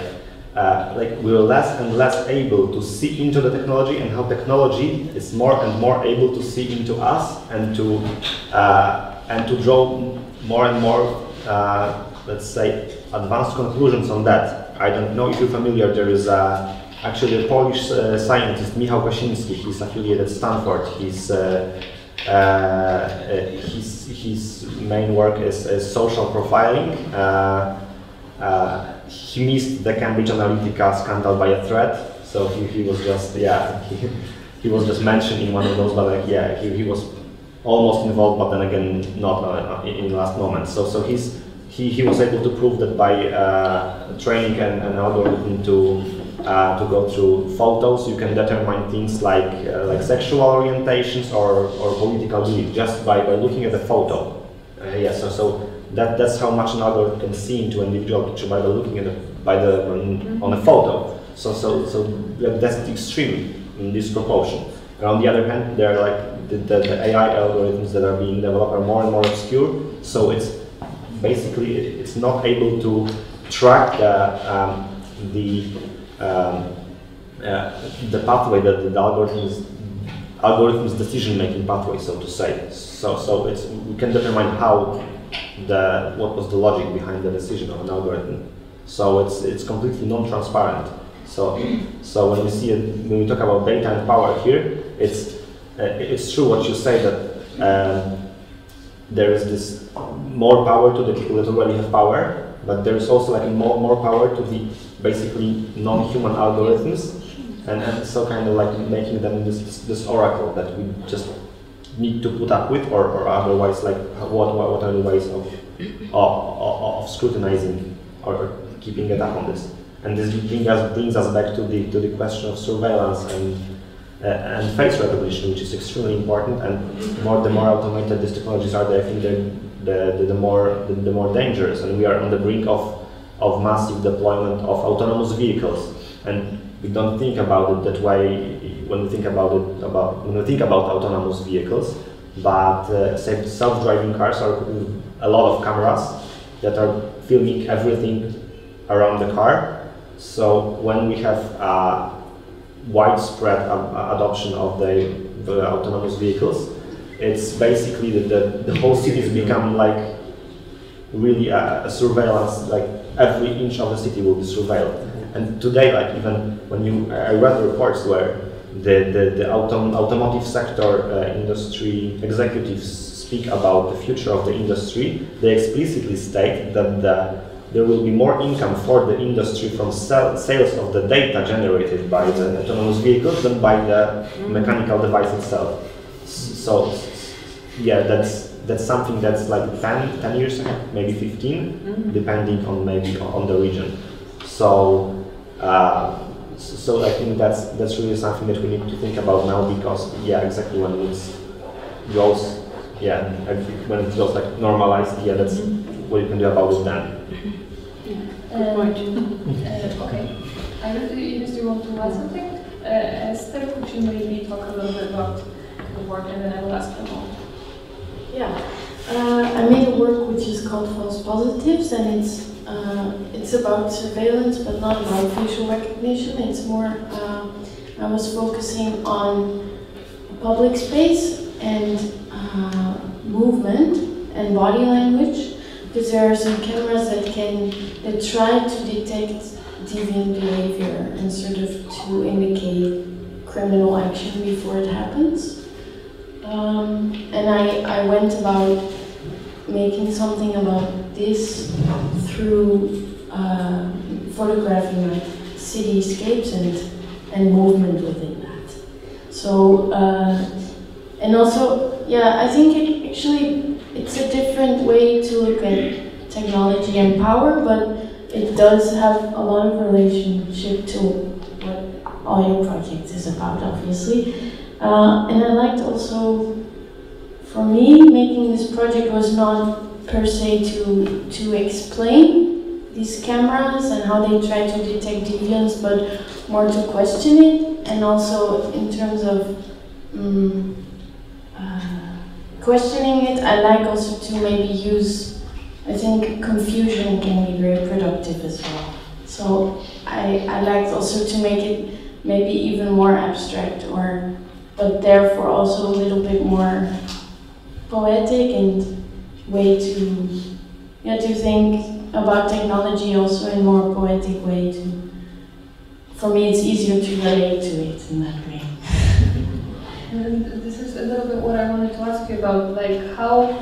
uh, like we are less and less able to see into the technology, and how technology is more and more able to see into us, and to uh, and to draw more and more, uh, let's say, advanced conclusions on that. I don't know if you're familiar. There is a, actually a Polish uh, scientist, Michał Kosiński. He's affiliated at Stanford. He's uh, Uh, uh, his, his main work is, is social profiling. Uh, uh, he missed the Cambridge Analytica scandal by a thread, so he, he was just, yeah, he, he was just mentioned in one of those, but like, yeah, he, he was almost involved, but then again, not uh, in the last moment. So, so he's, he, he was able to prove that by uh, training an, an algorithm to Uh, to go through photos, you can determine things like uh, like sexual orientations or, or political belief just by, by looking at the photo. Uh, yeah, so, so that that's how much an algorithm can see into an individual picture by the looking at the, by the on, on a photo. So so so that's the extreme in this proportion. And on the other hand, there are like the, the, the A I algorithms that are being developed are more and more obscure. So it's basically it, it's not able to track the um, the Um, uh, the pathway that the, the algorithm's algorithm's decision-making pathway, so to say. So, so it's, we can determine how the what was the logic behind the decision of an algorithm. So it's it's completely non-transparent. So, so when we see it, when we talk about data and power here, it's uh, it's true what you say that uh, there is this more power to the people that already have power, but there is also like more more power to the basically non-human algorithms, and, and so kind of like making them this, this, this oracle that we just need to put up with, or, or otherwise like what, what, what are the ways of, of, of scrutinizing or keeping it up on this. And this brings us, brings us back to the, to the question of surveillance and, uh, and face recognition, which is extremely important, and more, the more automated these technologies are, I think the, the, the, more, the, the more dangerous, and we are on the brink of of massive deployment of autonomous vehicles, and we don't think about it that way when we think about it about when we think about autonomous vehicles. But uh, self-driving cars are a lot of cameras that are filming everything around the car. So when we have a widespread adoption of the, the autonomous vehicles, it's basically that the, the whole city has become like really a, a surveillance, like. Every inch of the city will be surveilled, and today, like even when you, I read reports where the the, the autom automotive sector uh, industry executives speak about the future of the industry. They explicitly state that the, there will be more income for the industry from sell sales of the data generated by the autonomous vehicles than by the mechanical device itself. So, yeah, that's. That's something that's like ten, ten years ago, maybe fifteen, mm-hmm. depending on maybe on the region. So, uh, so I think that's that's really something that we need to think about now, because yeah, exactly when it goes, yeah, when it goes like normalized, yeah, that's what you can do about it then. Yeah. Good point. Uh, okay, I don't know if you want to add something. Uh, Esther, could you maybe talk a little bit about the work, and then I will ask them all. Yeah, uh, I made a work which is called False Positives, and it's uh, it's about surveillance, but not about facial recognition. It's more uh, I was focusing on public space and uh, movement and body language, because there are some cameras that can that try to detect deviant behavior and sort of to indicate criminal action before it happens. Um, and I, I went about making something about this through uh, photographing like cityscapes and and movement within that. So uh, and also yeah, I think it actually it's a different way to look at technology and power, but it does have a lot of relationship to what all your project is about, obviously. Uh, and I liked also, for me, making this project was not per se to to explain these cameras and how they try to detect deviance, but more to question it, and also in terms of um, uh, questioning it, I like also to maybe use, I think confusion can be very productive as well. So I, I liked also to make it maybe even more abstract, or but therefore also a little bit more poetic and way to yeah to think about technology also in a more poetic way to. For me, it's easier to relate to it in that way. And this is a little bit what I wanted to ask you about, like how.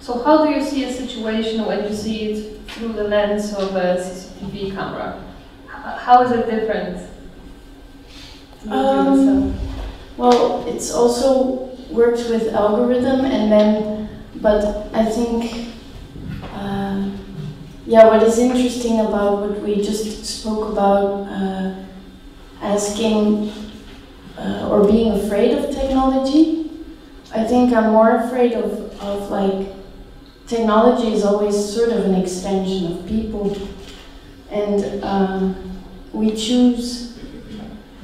So how do you see a situation when you see it through the lens of a C C T V camera? How is it different? Um, well, it's also works with algorithm, and then, but I think, uh, yeah, what is interesting about what we just spoke about, uh, asking uh, or being afraid of technology. I think I'm more afraid of, of like, technology is always sort of an extension of people, and um, we choose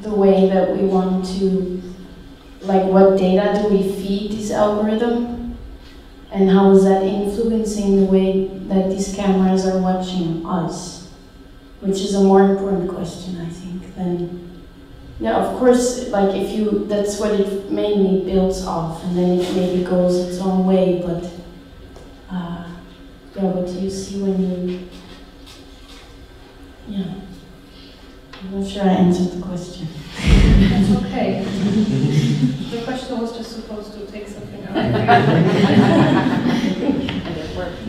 the way that we want to, like what data do we feed this algorithm, and how is that influencing the way that these cameras are watching us, which is a more important question, I think, than, yeah, of course, like if you, that's what it mainly builds off, and then it maybe goes its own way, but Uh, yeah, what do you see when you, yeah, I'm not sure I answered the question. That's okay. The question was just supposed to take something out. And it worked.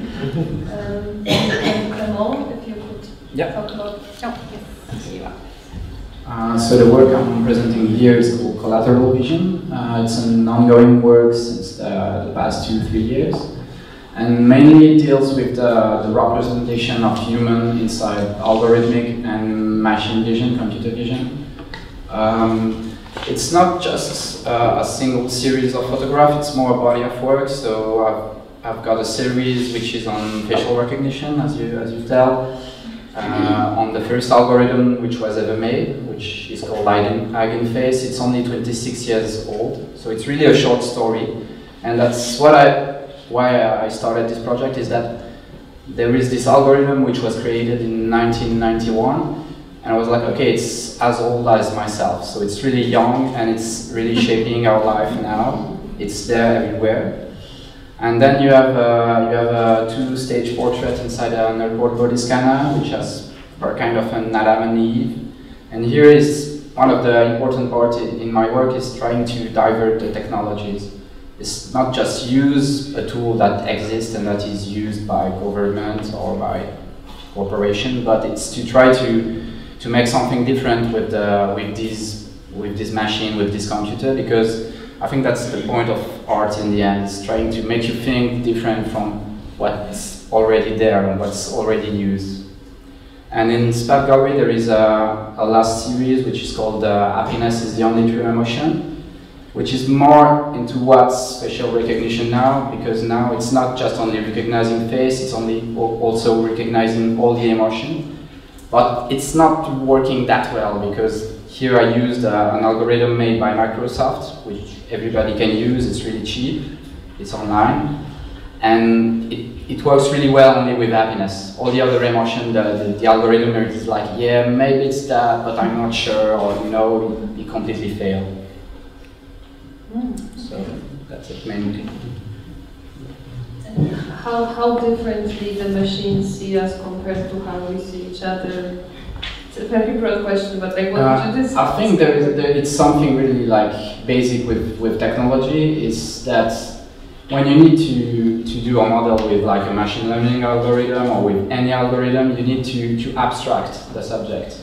Um, and Clément, if you could yeah. talk about, oh, yes, here you are. Uh, so the work I'm presenting here is called Collateral Vision. Uh, it's an ongoing work since the, the past two, three years. And mainly it deals with the, the representation of human inside algorithmic and machine vision, computer vision. Um, it's not just uh, a single series of photographs, it's more a body of work. So I've, I've got a series which is on facial recognition, as you, as you tell, uh, on the first algorithm which was ever made, which is called Eigen, Eigenface. It's only twenty-six years old, so it's really a short story. And that's what I why I started this project is that there is this algorithm which was created in nineteen ninety-one, and I was like, okay, it's as old as myself, so it's really young and it's really shaping our life now. It's there everywhere. And then you have a, you have a two-stage portrait inside an airport body scanner, which has kind of an Adam and Eve. And here is one of the important parts in my work is trying to divert the technologies. It's not just use a tool that exists and that is used by government or by corporation, but it's to try to to make something different with the, with these with this machine, with this computer, because I think that's the point of art in the end. It's trying to make you think different from what's already there and what's already used. And in Spark Gallery there is a, a last series which is called uh, Happiness is the Only True Emotion, which is more into what's facial recognition now, because now it's not just only recognizing face, it's only also recognizing all the emotion. But it's not working that well, because here I used uh, an algorithm made by Microsoft, which everybody can use, it's really cheap, it's online. And it, it works really well only with happiness. All the other emotion, the, the, the algorithm is like, yeah, maybe it's that, but I'm not sure, or you know, it completely failed. So that's it mainly. how, how differently the machines see us compared to how we see each other? It's a very broad question, but like, what uh, would you discuss? I think there is, there, it's something really like basic with, with technology, is that when you need to, to do a model with like a machine learning algorithm or with any algorithm, you need to, to abstract the subject.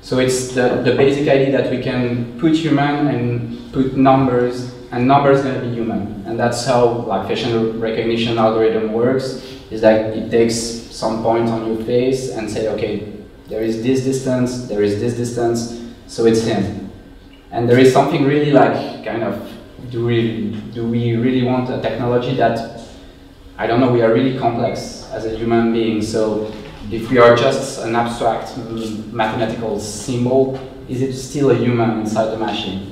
So it's the, the basic idea that we can put human and put numbers, and numbers are going to be human. And that's how like facial recognition algorithm works, is that it takes some point on your face and say, okay, there is this distance, there is this distance, so it's him. And there is something really like kind of, do we, do we really want a technology that, I don't know, we are really complex as a human being, so if we are just an abstract mathematical symbol, is it still a human inside the machine?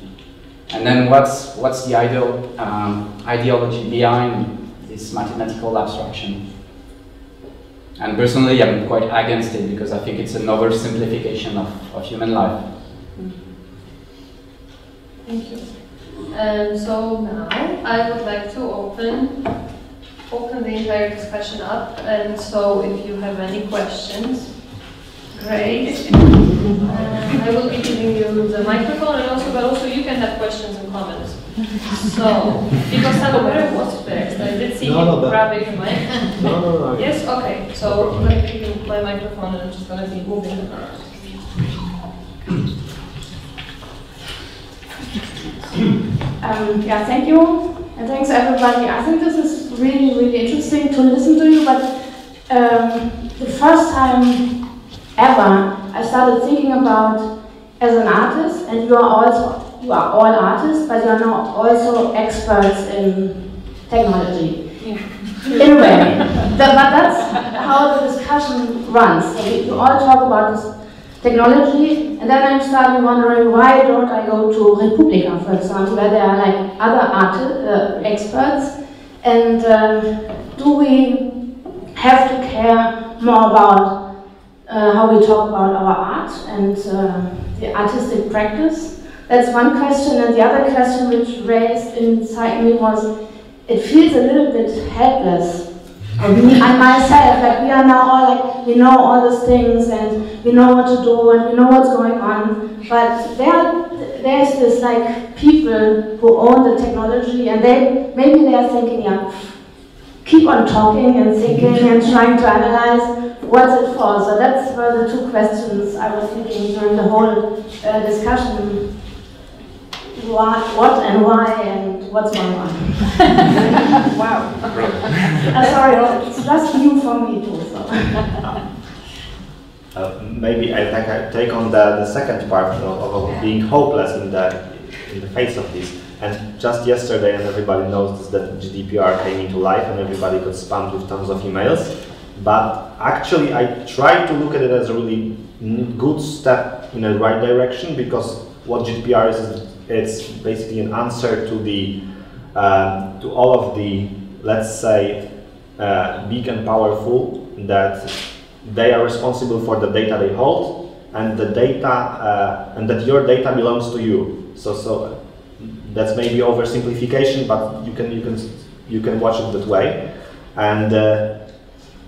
And then what's, what's the ideal, um, ideology behind this mathematical abstraction? And personally, I'm quite against it because I think it's an oversimplification of, of human life. Thank you. Um, so now I would like to open open the entire discussion up, and so if you have any questions, great. Uh, I will be giving you the microphone, and also, but also you can have questions and comments. So, because Salvatore was first, I did see no, no, him grabbing the mic. No, no, no. Yes, okay. So I'm going to give you my microphone, and I'm just going to be moving it around. Um, yeah, thank you. And thanks everybody. I think this is really, really interesting to listen to you, but um, the first time ever I started thinking about, as an artist, and you are also, you are all artists, but you are now also experts in technology. Yeah. In a way. But that's how the discussion runs. So we, you all talk about this technology, and then I'm starting wondering, why don't I go to Republika, for example, where there are like other art uh, experts, and um, do we have to care more about Uh, how we talk about our art and uh, the artistic practice? That's one question. And the other question which raised inside me was, it feels a little bit helpless. Me and myself, like we are now all like, we know all these things and we know what to do and we know what's going on. But there, there's this like people who own the technology, and they, maybe they are thinking, yeah, keep on talking and thinking and trying to analyze what's it for. So that's were the two questions I was thinking during the whole uh, discussion. What, what and why and what's going on? Wow. uh, sorry, it's just new for me too. So. Uh, maybe I think I take on the, the second part of, of being hopeless in the, in the face of this. And just yesterday, and everybody knows that G D P R came into life and everybody got spammed with tons of emails. But actually, I try to look at it as a really good step in the right direction, because what G D P R is, it's basically an answer to the uh, to all of the, let's say, uh, big and powerful, that they are responsible for the data they hold, and the data uh, and that your data belongs to you. So so. That's maybe oversimplification, but you can you can you can watch it that way, and uh,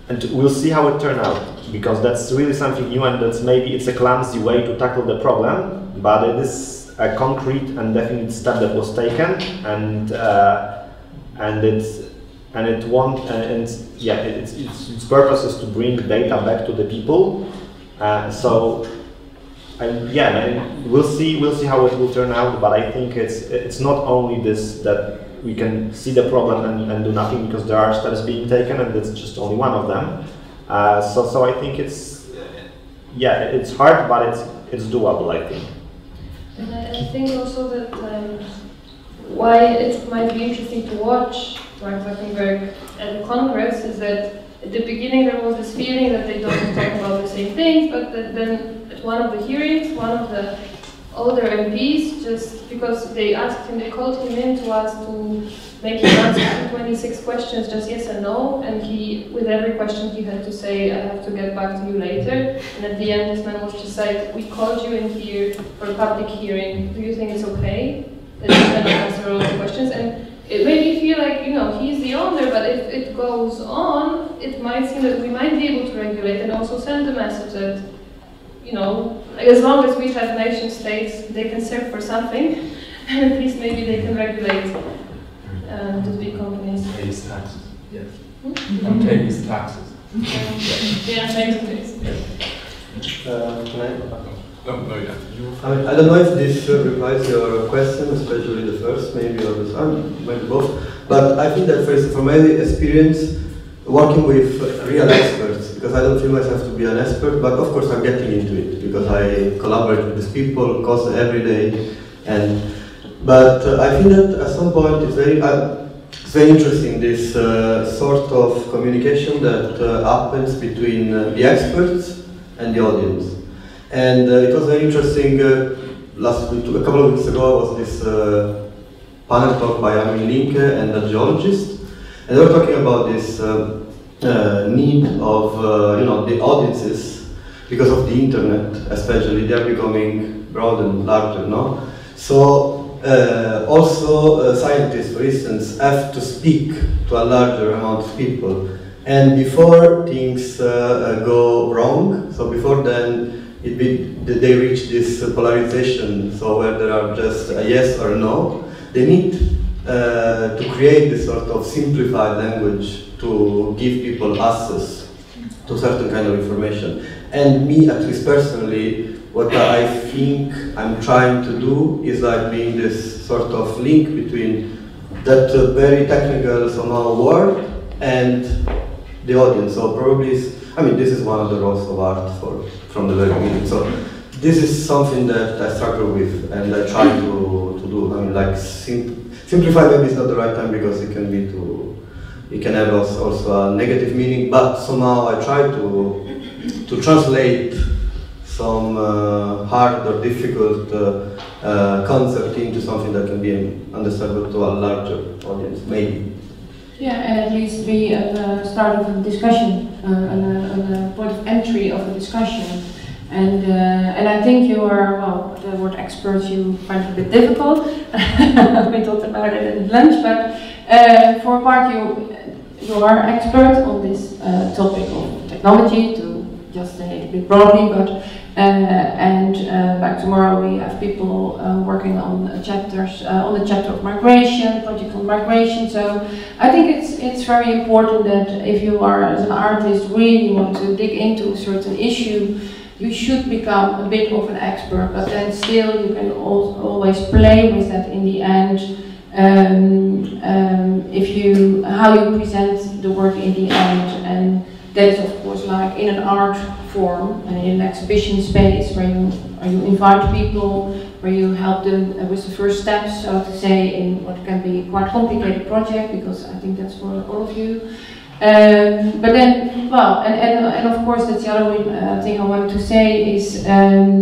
and we'll see how it turns out, because that's really something new, and that's maybe it's a clumsy way to tackle the problem, but it is a concrete and definite step that was taken, and uh, and it's and it won't and it's, yeah, it's, it's its purpose is to bring data back to the people, uh, so. And yeah, and we'll see. We'll see how it will turn out. But I think it's it's not only this that we can see the problem and, and do nothing, because there are steps being taken, and that's just only one of them. Uh, so so I think it's yeah, it's hard, but it's it's doable, I think. And I, I think also that um, why it might be interesting to watch Mark Zuckerberg at the Congress is that at the beginning there was this feeling that they don't talk about the same things, but that then. One of the hearings, one of the older M Ps, just because they asked him, they called him in to us to make him answer twenty-six questions, just yes and no, and he, with every question he had to say, I have to get back to you later, and at the end this man was just like, we called you in here for a public hearing, do you think it's okay that you cannot answer all the questions? And it made me feel like, you know, he's the owner, but if it goes on, it might seem that we might be able to regulate and also send the message that, you know, like as long as we have nation states, they can serve for something, and at least maybe they can regulate uh, those big companies. Pay is taxes, yes. Mm-hmm. And pay is taxes. Yeah, yeah, thanks for this. Yeah. Uh, can I? No, no, yeah. I, mean, I don't know if this uh, replies your question, especially the first, maybe or the second, maybe both. But I think that first, from my experience, working with real experts, because I don't feel myself to be an expert, but of course I'm getting into it because I collaborate with these people, cause every day, and but uh, I think that at some point it's very uh, it's very interesting this uh, sort of communication that uh, happens between uh, the experts and the audience. And uh, it was very interesting, uh, last week, a couple of weeks ago was this uh, panel talk by Armin Linke and a geologist. And they were talking about this uh, uh, need of uh, you know, the audiences, because of the internet especially, they are becoming broader and larger, no? So uh, also uh, scientists, for instance, have to speak to a larger amount of people. And before things uh, go wrong, so before then, It be, they reach this polarization, so where there are just a yes or a no, they need uh, to create this sort of simplified language to give people access to certain kind of information. And me, at least personally, what I think I'm trying to do is like being this sort of link between that uh, very technical somehow world and the audience. So probably, I mean, this is one of the roles of art for, from the very beginning. So this is something that I struggle with and I try to, to do. I mean, like sim simplify maybe is not the right time because it can be too, it can have also, also a negative meaning. But somehow I try to to translate some uh, hard or difficult uh, uh, concept into something that can be understandable to a larger audience, maybe. Yeah, and at least be at the start of a discussion, uh, on, a, on a point of entry of a discussion. And uh, and I think you are, well, the word experts you find a bit difficult. We talked about it at lunch, but uh, for a part you, you are expert on this uh, topic of technology, to just say it a bit broadly, but Uh, and uh, back tomorrow we have people uh, working on uh, chapters uh, on the chapter of migration, project on migration. So I think it's it's very important that if you are as an artist really want to dig into a certain issue, you should become a bit of an expert. But then still you can al always play with that in the end. Um, um, if you how you present the work in the end, and that is of course like in an art form and in an exhibition space where you, where you invite people, where you help them with the first steps, so to say, in what can be quite complicated project, because I think that's for all of you. Um, but then, well, and, and, and of course that's the other uh, thing I want to say is um,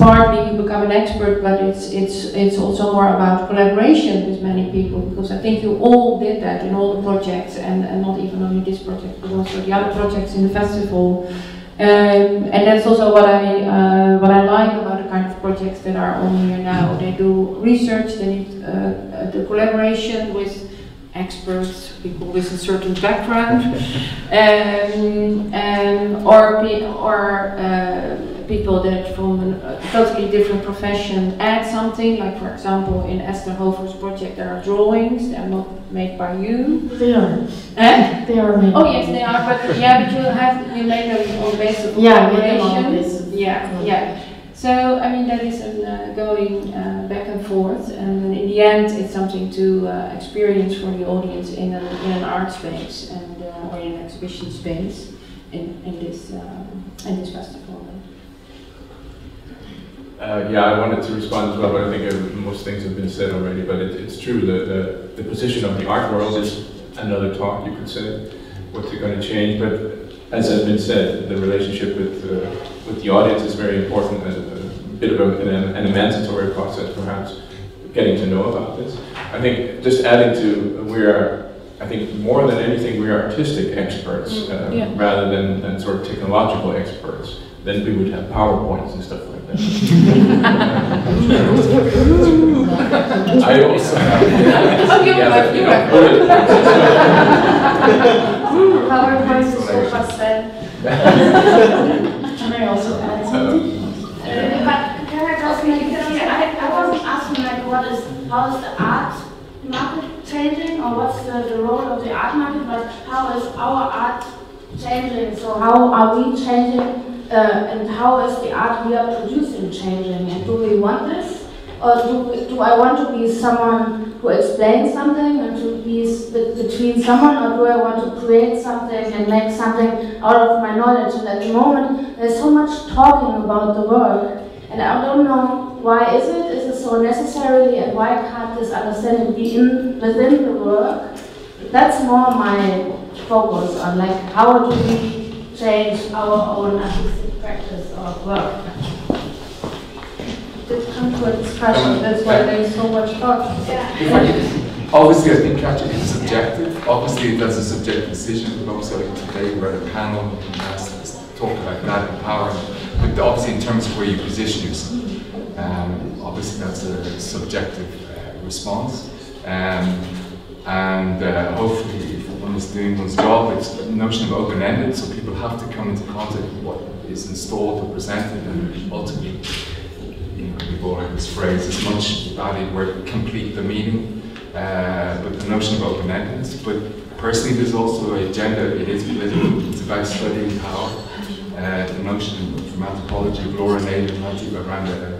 partly you become an expert, but it's, it's, it's also more about collaboration with many people, because I think you all did that in all the projects, and, and not even only this project, but also the other projects in the festival. Um, and that's also what I uh, what I like about the kind of projects that are on here now. They do research, they need uh, the collaboration with experts, people with a certain background, um, and or pe or uh, people that from a totally different profession add something. Like for example, in Esther Hovers' project, there are drawings. They are not made by you. They are. Eh? They are made. Oh yes, they are. But yeah, but you have you make them on basis of yeah, collaboration. Yeah, yeah. So I mean that is an, uh, going uh, back and forth, and in the end it's something to uh, experience for the audience in, a, in an art space and uh, or in an exhibition space in, in this uh, in this festival. Uh, yeah, I wanted to respond as well, but I think most things have been said already. But it, it's true the, the the position of the art world is another talk you could say. What's it going to change? But as has been said, the relationship with uh, with the audience is very important, and a bit of a, an, an emancipatory process, perhaps, getting to know about this. I think just adding to, we are, I think more than anything, we are artistic experts, um, yeah. rather than, than sort of technological experts. Then we would have PowerPoints and stuff like that. I also have, yeah, yeah, but, you know, art market, but how is our art changing? So how are we changing, uh, and how is the art we are producing changing? And do we want this, or do, do I want to be someone who explains something and to be between someone, or do I want to create something and make something out of my knowledge? And at the moment, there's so much talking about the work, and I don't know why is it, is it so necessarily, and why can't this understanding be in, within the work? That's more my focus on, like, how do we change our own artistic practice or work? This comes to a discussion, that's why there is so much talk. Yeah. Obviously, I think catching is subjective. Obviously, that's a subjective decision. Also, today we're at a panel and talked about that and power. But obviously, in terms of where you position yourself, um, obviously that's a subjective uh, response. Um, and uh, hopefully, if one is doing one's job, it's a notion of open-ended, so people have to come into contact with what is installed or presented, and ultimately, this phrase as much value where it complete the meaning, uh, but the notion of open-endedness. But personally, there's also an agenda. It is political. It's about studying power. Uh, the notion from anthropology of Laura Nader around uh,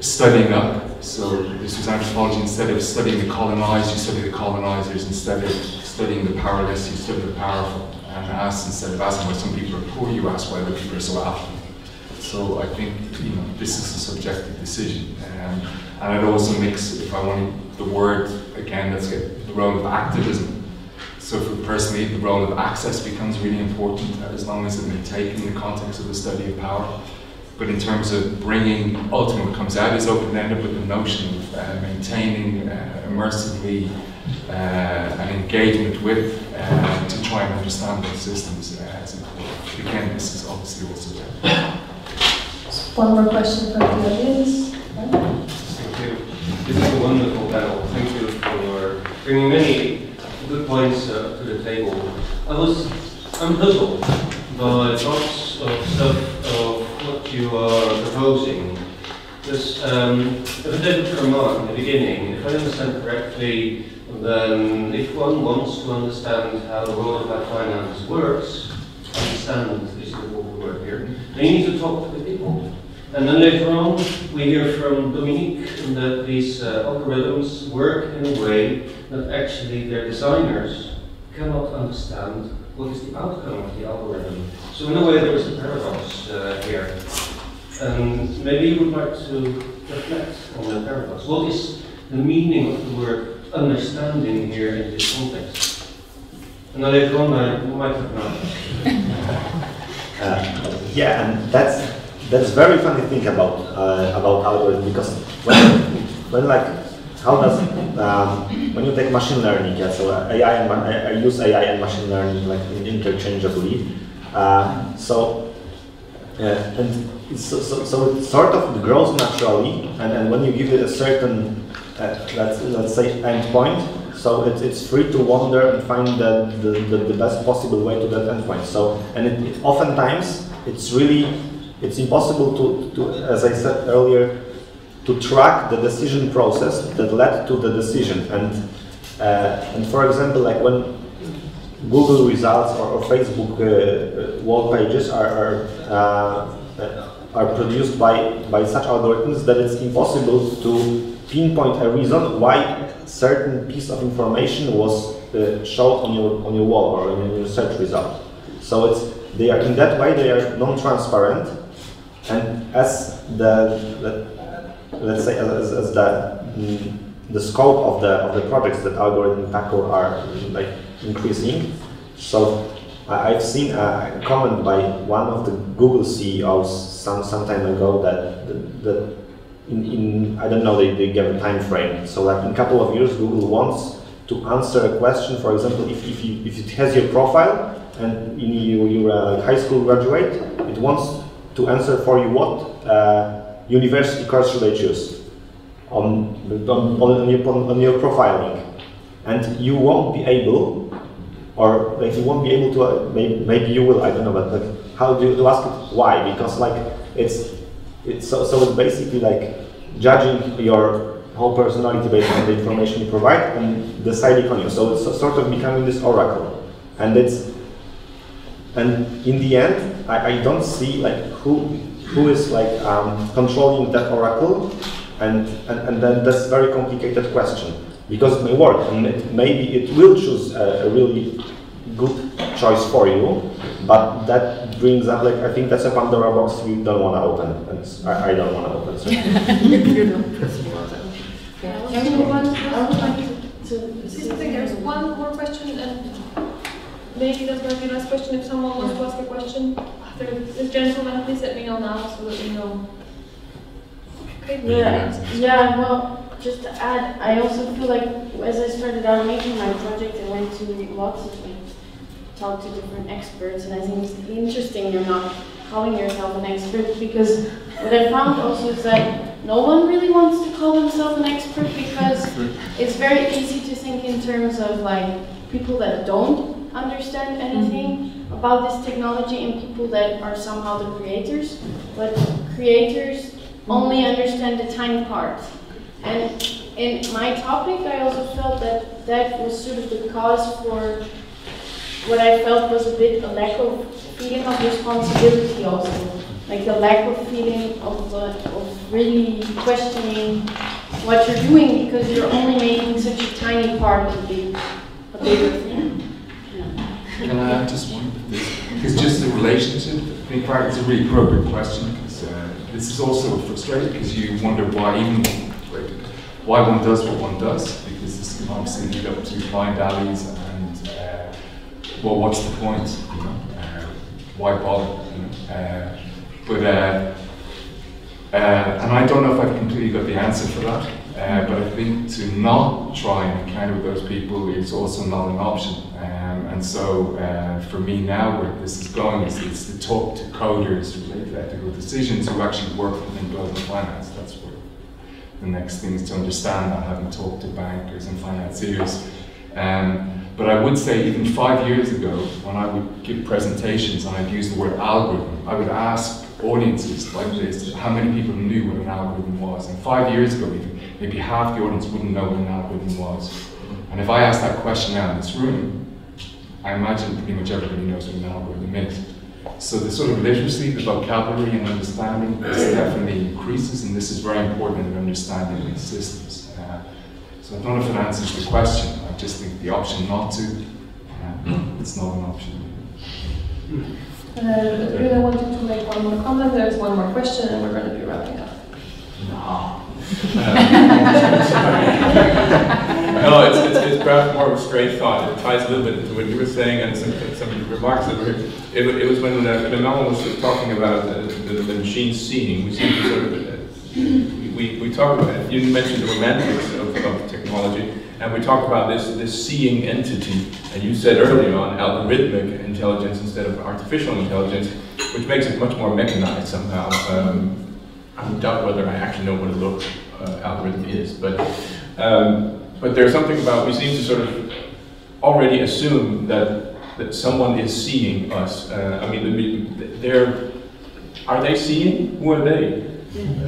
studying up. So this was anthropology. Instead of studying the colonized, you study the colonizers. Instead of studying the powerless, you study the powerful. And ask, instead of asking why some people are poor, you ask why other people are so affluent. So I think, you know, this is a subjective decision, um, and I'd also mix, if I wanted the word again, let's get the role of activism. So for personally, the role of access becomes really important, as long as it's been taken in the context of the study of power. But in terms of bringing, ultimately what comes out is open-ended, with the notion of uh, maintaining uh, immersively uh, an engagement with uh, to try and understand those systems uh, as important. Again, this is obviously all subjective. One more question from the audience. Right. Thank you. This is a wonderful panel. Thank you for bringing many good points uh, to the table. I was, I'm puzzled by lots of stuff of what you are proposing. This, um, if I did remark in the beginning, if I understand correctly, then if one wants to understand how the world of finance works, understand this is the word here, then you need to talk to the people. And then later on, we hear from Dominik that these uh, algorithms work in a way that actually their designers cannot understand what is the outcome of the algorithm. So in a way, there is a paradox uh, here. And maybe you would like to reflect on the paradox. What is the meaning of the word understanding here in this context? And then later on, I might have not. uh, yeah, and that's... That's very funny thing about uh, about algorithm, because when, when like how does um, when you take machine learning, yeah, so A I and I use A I and machine learning like interchangeably, uh, so uh, and so, so so it sort of grows naturally, and, and when you give it a certain uh, let's let's say endpoint, so it, it's free to wander and find the the, the the best possible way to that endpoint. So and it, it oftentimes it's really It's impossible to, to, as I said earlier, to track the decision process that led to the decision. And, uh, and for example, like when Google results or, or Facebook uh, wall pages are are, uh, are produced by, by such algorithms that it's impossible to pinpoint a reason why certain piece of information was uh, shown on your on your wall or in your search result. So it's they are in that way they are non-transparent. And as the, let's say, as, as the mm, the scope of the of the projects that algorithm tackle are like increasing, so I've seen a comment by one of the Google C E Os some some time ago that that in, in I don't know they, they gave a time frame. So like in a couple of years, Google wants to answer a question. For example, if if you, if it has your profile and you you're a high school graduate, it wants to answer for you what uh, university course should I choose on, on, on, your, on your profiling, and you won't be able, or like you won't be able to, uh, maybe, maybe you will, I don't know, but like how do you ask it why? Because like it's, it's so, so it's basically like judging your how personality based on the information you provide and deciding on you. So it's sort of becoming this oracle, and it's and in the end, I, I don't see like who who is like um, controlling that oracle, and and and then that's a very complicated question because it may work and it, maybe it will choose a, a really good choice for you, but that brings up like I think that's a Pandora box we don't want to open, and I, I don't want to open. So. You don't want to. Yeah. Yeah, I would like to. to There's one more question, and maybe that's going to be the last question. If someone wants to ask a question after this gentleman, please let me know now so that we know. Okay. Yeah. Yeah. Well, just to add, I also feel like as I started out making my project, I went to lots of things, talked to different experts, and I think it's interesting you're not calling yourself an expert, because what I found also is that no one really wants to call themselves an expert, because it's very easy to think in terms of like people that don't understand anything about this technology and people that are somehow the creators, but creators only understand the time part. And in my topic, I also felt that that was sort of the cause for what I felt was a bit a lack of feeling of responsibility also. Like the lack of feeling of, the, of really questioning what you're doing, because you're only making such a tiny part of the, a bigger thing. Yeah. Can I add just one? It's just the relationship. In fact, it's a really appropriate question, because uh, this is also frustrating, because you wonder why even why one does what one does, because this can obviously lead up to blind alleys and, uh, well, what's the point, you know, uh, why bother, you know, uh, but, uh, uh, and I don't know if I've completely got the answer for that, uh, but I think to not try and encounter those people is also not an option, um, and so uh, for me now where this is going is it's the talk to coders related to ethical decisions who actually work within global finance. That's where the next thing is to understand. I haven't talked to bankers and financiers. Um, but I would say even five years ago, when I would give presentations and I'd use the word algorithm, I would ask audiences like this, how many people knew what an algorithm was? And five years ago, even, maybe half the audience wouldn't know what an algorithm was. And if I asked that question now in this room, I imagine pretty much everybody knows what an algorithm is. So the sort of literacy, the vocabulary and understanding definitely increases, and this is very important in understanding these systems. Uh, so I don't know if it answers the question, I just think the option not to, uh, it's not an option. Uh, I really wanted to make one more comment, there's one more question and we're going to be wrapping up. No. No, it's, it's, it's perhaps more of a straight thought. It ties a little bit to what you were saying and some, some remarks that were here. It, it was when the, the novel was sort of talking about the, the, the machine seeing. We, seem to sort of, uh, we, we talk about, you mentioned the romantics of, of technology, and we talk about this, this seeing entity, and you said earlier on algorithmic intelligence instead of artificial intelligence, which makes it much more mechanized somehow. Um, I doubt whether I actually know what a look uh, algorithm is, but um, but there's something about we seem to sort of already assume that that someone is seeing us. Uh, I mean, they're are they seeing? Who are they?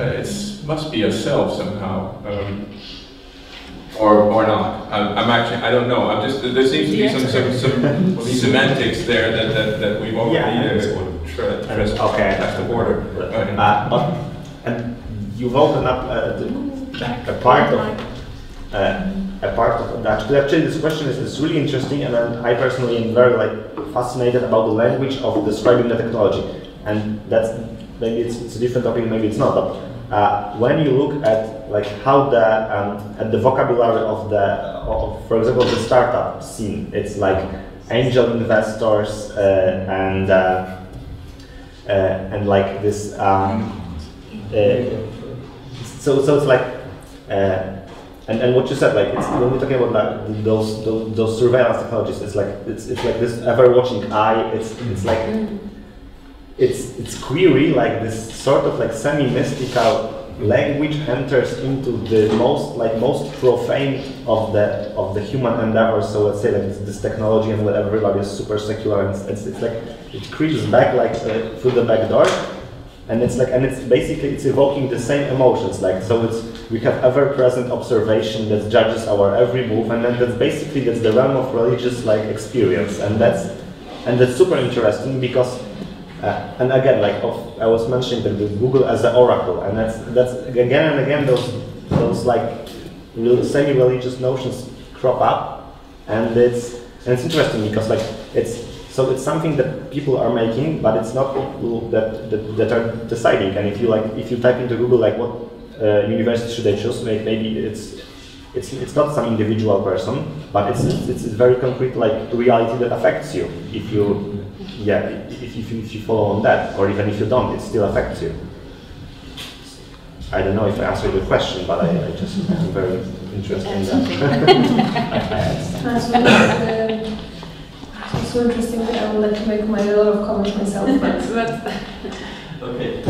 Uh, it must be ourselves somehow, um, or or not. I'm, I'm actually I don't know. I'm just there seems to be some some, some semantics there that that, that we've already transgressed past the border. Uh, And you've opened up uh, the, a part of uh, a part of that. Actually, this question is, is really interesting, and I personally am very like fascinated about the language of describing the technology. And that's maybe it's, it's a different topic, maybe it's not. But uh, when you look at like how the um, at the vocabulary of the of, for example the startup scene, it's like angel investors uh, and uh, uh, and like this. Um, Uh, so, so it's like, uh, and and what you said, like it's, when we're talking about like, those, those those surveillance technologies, it's like it's it's like this ever-watching eye. It's it's like it's it's query, like this sort of like semi-mystical language enters into the most like most profane of the of the human endeavor. So let's say like this, this technology and whatever, everybody is super secular, and it's, it's like it creeps back like uh, through the back door. And it's like, and it's basically, it's evoking the same emotions. Like, so it's, We have ever-present observation that judges our every move, and then that's basically that's the realm of religious like experience, and that's and that's super interesting because uh, and again like of, I was mentioning that with Google as the oracle, and that's that's again and again those those like semi-religious notions crop up, and it's and it's interesting because like it's. So it's something that people are making, but it's not people that, that, that are deciding. And if you like, if you type into Google like what uh, university should I choose, maybe it's it's it's not some individual person, but it's it's, it's very concrete like reality that affects you. If you yeah, if, if you if you follow on that, or even if you don't, it still affects you. I don't know if I answered your question, but I, I just am very interested in that. It's so interesting that I would like to make my lot of comments myself. Okay, uh,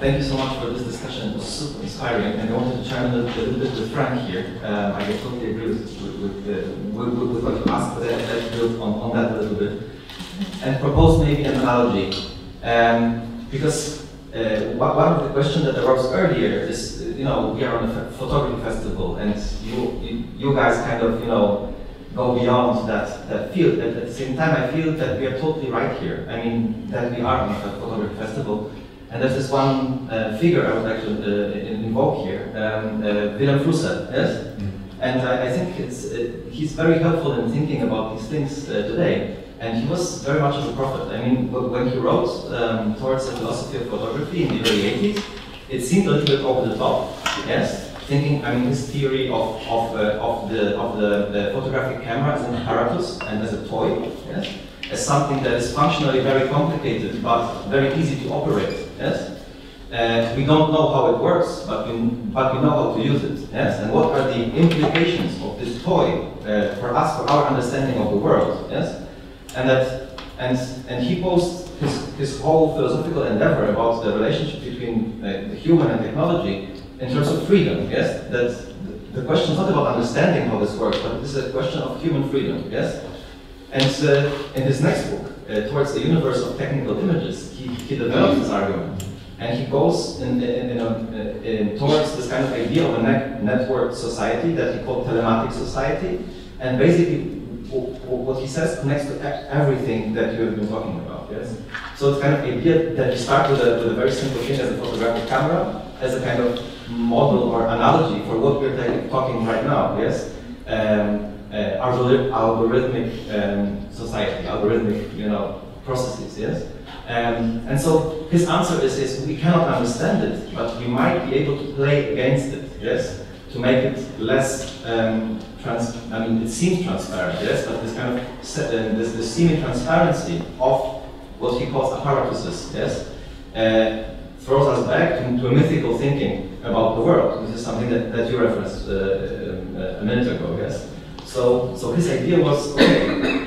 thank you so much for this discussion. It was super inspiring, and I wanted to chime in a little bit with Frank here. Uh, I totally agree with, with, uh, with, with what you asked, but let's build on, on that a little bit and propose maybe an analogy. Um, because uh, one of the questions that arose earlier is, you know, we are on a photography festival, and you, you guys kind of, you know, go beyond that, that field. But at the same time, I feel that we are totally right here. I mean, that we are on a photography festival. And there's this one uh, figure I would like to uh, invoke here, um, uh, Willem Flusser, yes? Mm. And I, I think it's, uh, he's very helpful in thinking about these things uh, today. And he was very much of a prophet. I mean, when he wrote um, towards the philosophy of photography in the early eighties, it seemed a little bit over the top, yes? Thinking, I mean, his theory of of uh, of the of the, the photographic camera as an apparatus and as a toy, yes, as something that is functionally very complicated but very easy to operate, yes. Uh, we don't know how it works, but we but we know how to use it, yes. And what are the implications of this toy uh, for us, for our understanding of the world, yes? And that and and he posed his his whole philosophical endeavor about the relationship between uh, the human and technology. In terms of freedom, yes, that the question is not about understanding how this works, but this is a question of human freedom, yes. And uh, in his next book, uh, Towards the Universe of Technical Images, he, he develops this argument, and he goes in, in, in, a, in towards this kind of idea of a net networked society that he called telematic society, and basically what he says connects to everything that you have been talking about, yes. So it's kind of idea that you start with a, with a very simple thing as a photographic camera, as a kind of model or analogy for what we're like, talking right now, yes? Um, uh, algorithmic um, society, algorithmic, you know, processes, yes? Um, and so his answer is, is we cannot understand it, but we might be able to play against it, yes? To make it less, um, trans I mean, it seems transparent, yes? But this kind of, uh, this, this semi-transparency of what he calls apparatuses, yes? Uh, throws us back into a mythical thinking about the world. This is something that, that you referenced uh, a minute ago, yes? So, so his idea was, okay,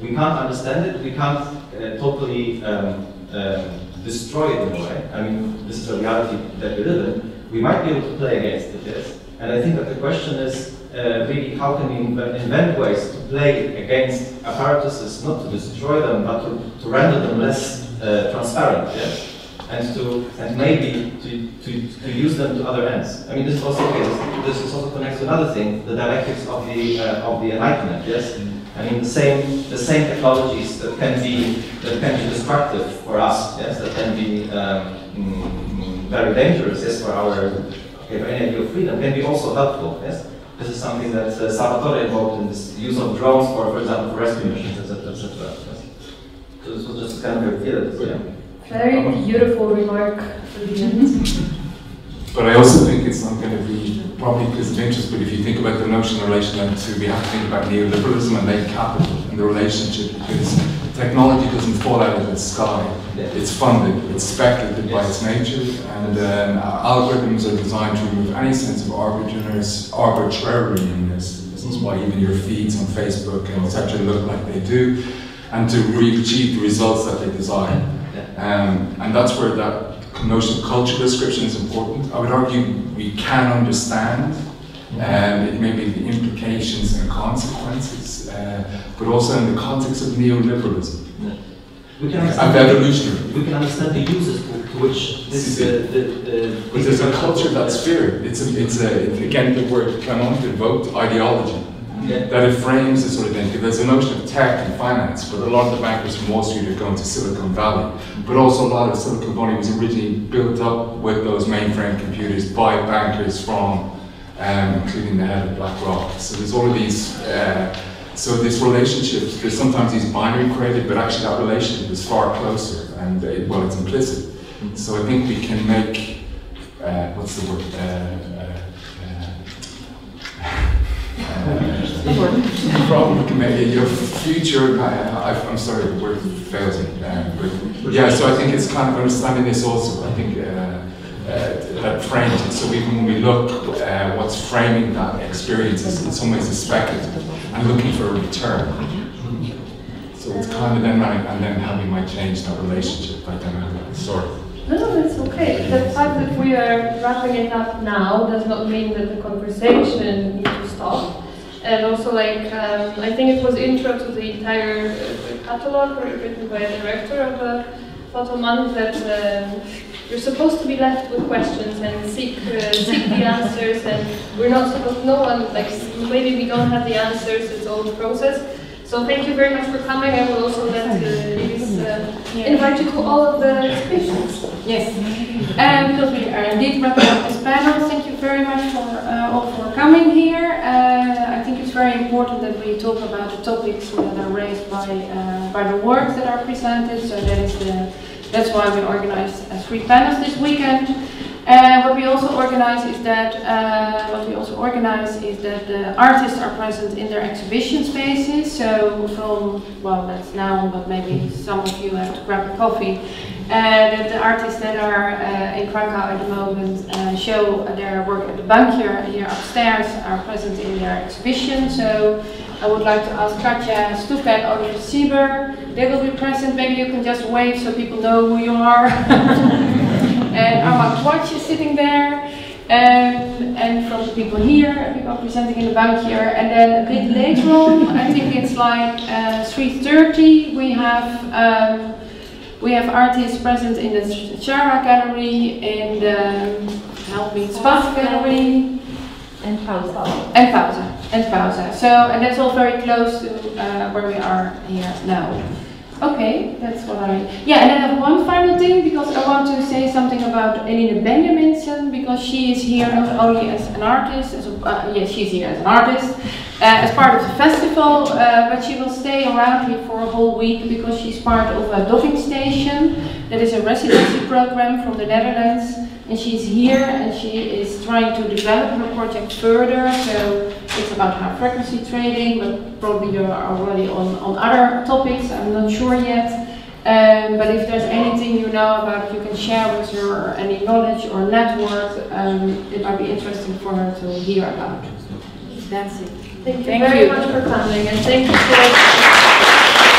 we can't understand it, we can't uh, totally um, uh, destroy it in a way. I mean, this is a reality that we live in. We might be able to play against it, yes? And I think that the question is, uh, really, how can we invent ways to play against apparatuses, not to destroy them, but to, to render them less uh, transparent, yes? And to and maybe to, to, to use them to other ends. I mean, this also okay, this, this also connects to another thing: the directives of the uh, of the Enlightenment. Yes, I mean the same the same technologies that can be that can be destructive for us. Yes, that can be um, very dangerous. Yes, for our okay, for any idea of freedom can be also helpful. Yes, this is something that uh, Salvatore invoked in this use of drones for, for example, for rescue missions, et cetera, et cetera. Yes. So this was just kind of idea that yeah. Very beautiful remark for the end. But I also think it's not going to be probably disingenuous, but if you think about the notion of relation to, we have to think about neoliberalism and then capital and the relationship, because technology doesn't fall out of the sky. Yes. It's funded, it's speculative yes. by its nature, and um, algorithms are designed to remove any sense of arbitrariness. Mm-hmm. This is why even your feeds on Facebook and et cetera look like they do, and to really achieve the results that they desire. Um, and that's where that notion of culture description is important. I would argue we can understand um, maybe the implications and consequences, uh, but also in the context of neoliberalism. we can understand and revolutionary. We can understand the users to, to which this is uh, the, the, the. There's a culture that's feared. It's a, it's a, again the word Clément evoked ideology. Yeah. That it frames this sort of thing. There's a notion of tech and finance, but a lot of the bankers from Wall Street are going to Silicon Valley. But also a lot of Silicon Valley was originally built up with those mainframe computers by bankers from, um, including the head of BlackRock. So there's all of these, uh, so these relationships, there's sometimes these binary created, but actually that relationship is far closer, and it, well, it's implicit. So I think we can make, uh, what's the word? Uh, Uh, probably can make your future. I, I, I'm sorry, the word fails me. Um, but yeah, so I think it's kind of understanding this also. I think uh, uh, that frames it. So even when we look, uh, what's framing that experience is in some ways speculative and looking for a return. So it's kind of then I, and then how we might change that relationship. I don't know. Sorry. No, it's okay. The fact that we are wrapping it up now does not mean that the conversation needs to stop. And also, like, um, I think it was intro to the entire uh, catalog written by a director of uh, Foto Month that um, you're supposed to be left with questions and seek uh, seek the answers, and we're not supposed, no one, like, maybe we don't have the answers, it's all the process. So thank you very much for coming. I will also let uh, Iris uh, invite you to all of the speakers. Yes, um, because we are indeed wrapping up this panel. Thank you very much for uh, all for coming here. Uh, I think it's very important that we talk about the topics that are raised by uh, by the works that are presented. So that is the, that's why we organized uh, three panels this weekend. Uh, what we also organize is that uh, what we also organize is that the artists are present in their exhibition spaces. So from, well, that's now, but maybe some of you have to grab a coffee. Uh, that the artists that are uh, in Krakow at the moment uh, show their work at the Bunkier here upstairs are present in their exhibition. So I would like to ask Katja Stupak, Oliver Sieber, they will be present. Maybe you can just wave so people know who you are. And Armand Watch is sitting there, and, and from the people here, people presenting in the back here. And then a bit later on, I think it's like uh, three thirty, we have um, we have artists present in the Shara Gallery, in the Spaff Gallery, and Pausa. And Pausa. And Pausa. So, and that's all very close to uh, where we are here now. Okay, that's what I... Yeah, and I have one final thing, because I want to say something about Eline Benjaminsen, because she is here not only as an artist, as a, uh, yes, she's here as an artist, uh, as part of the festival, uh, but she will stay around here for a whole week, because she's part of a docking station, that is a residency program from the Netherlands, and she's here, and she is trying to develop her project further, so it's about high frequency trading, but probably you're already on, on other topics, I'm not sure yet. Um, but if there's anything you know about, you can share with her, or any knowledge or network, um, it might be interesting for her to hear about. That's it. Thank you thank very you. much for coming, and thank you for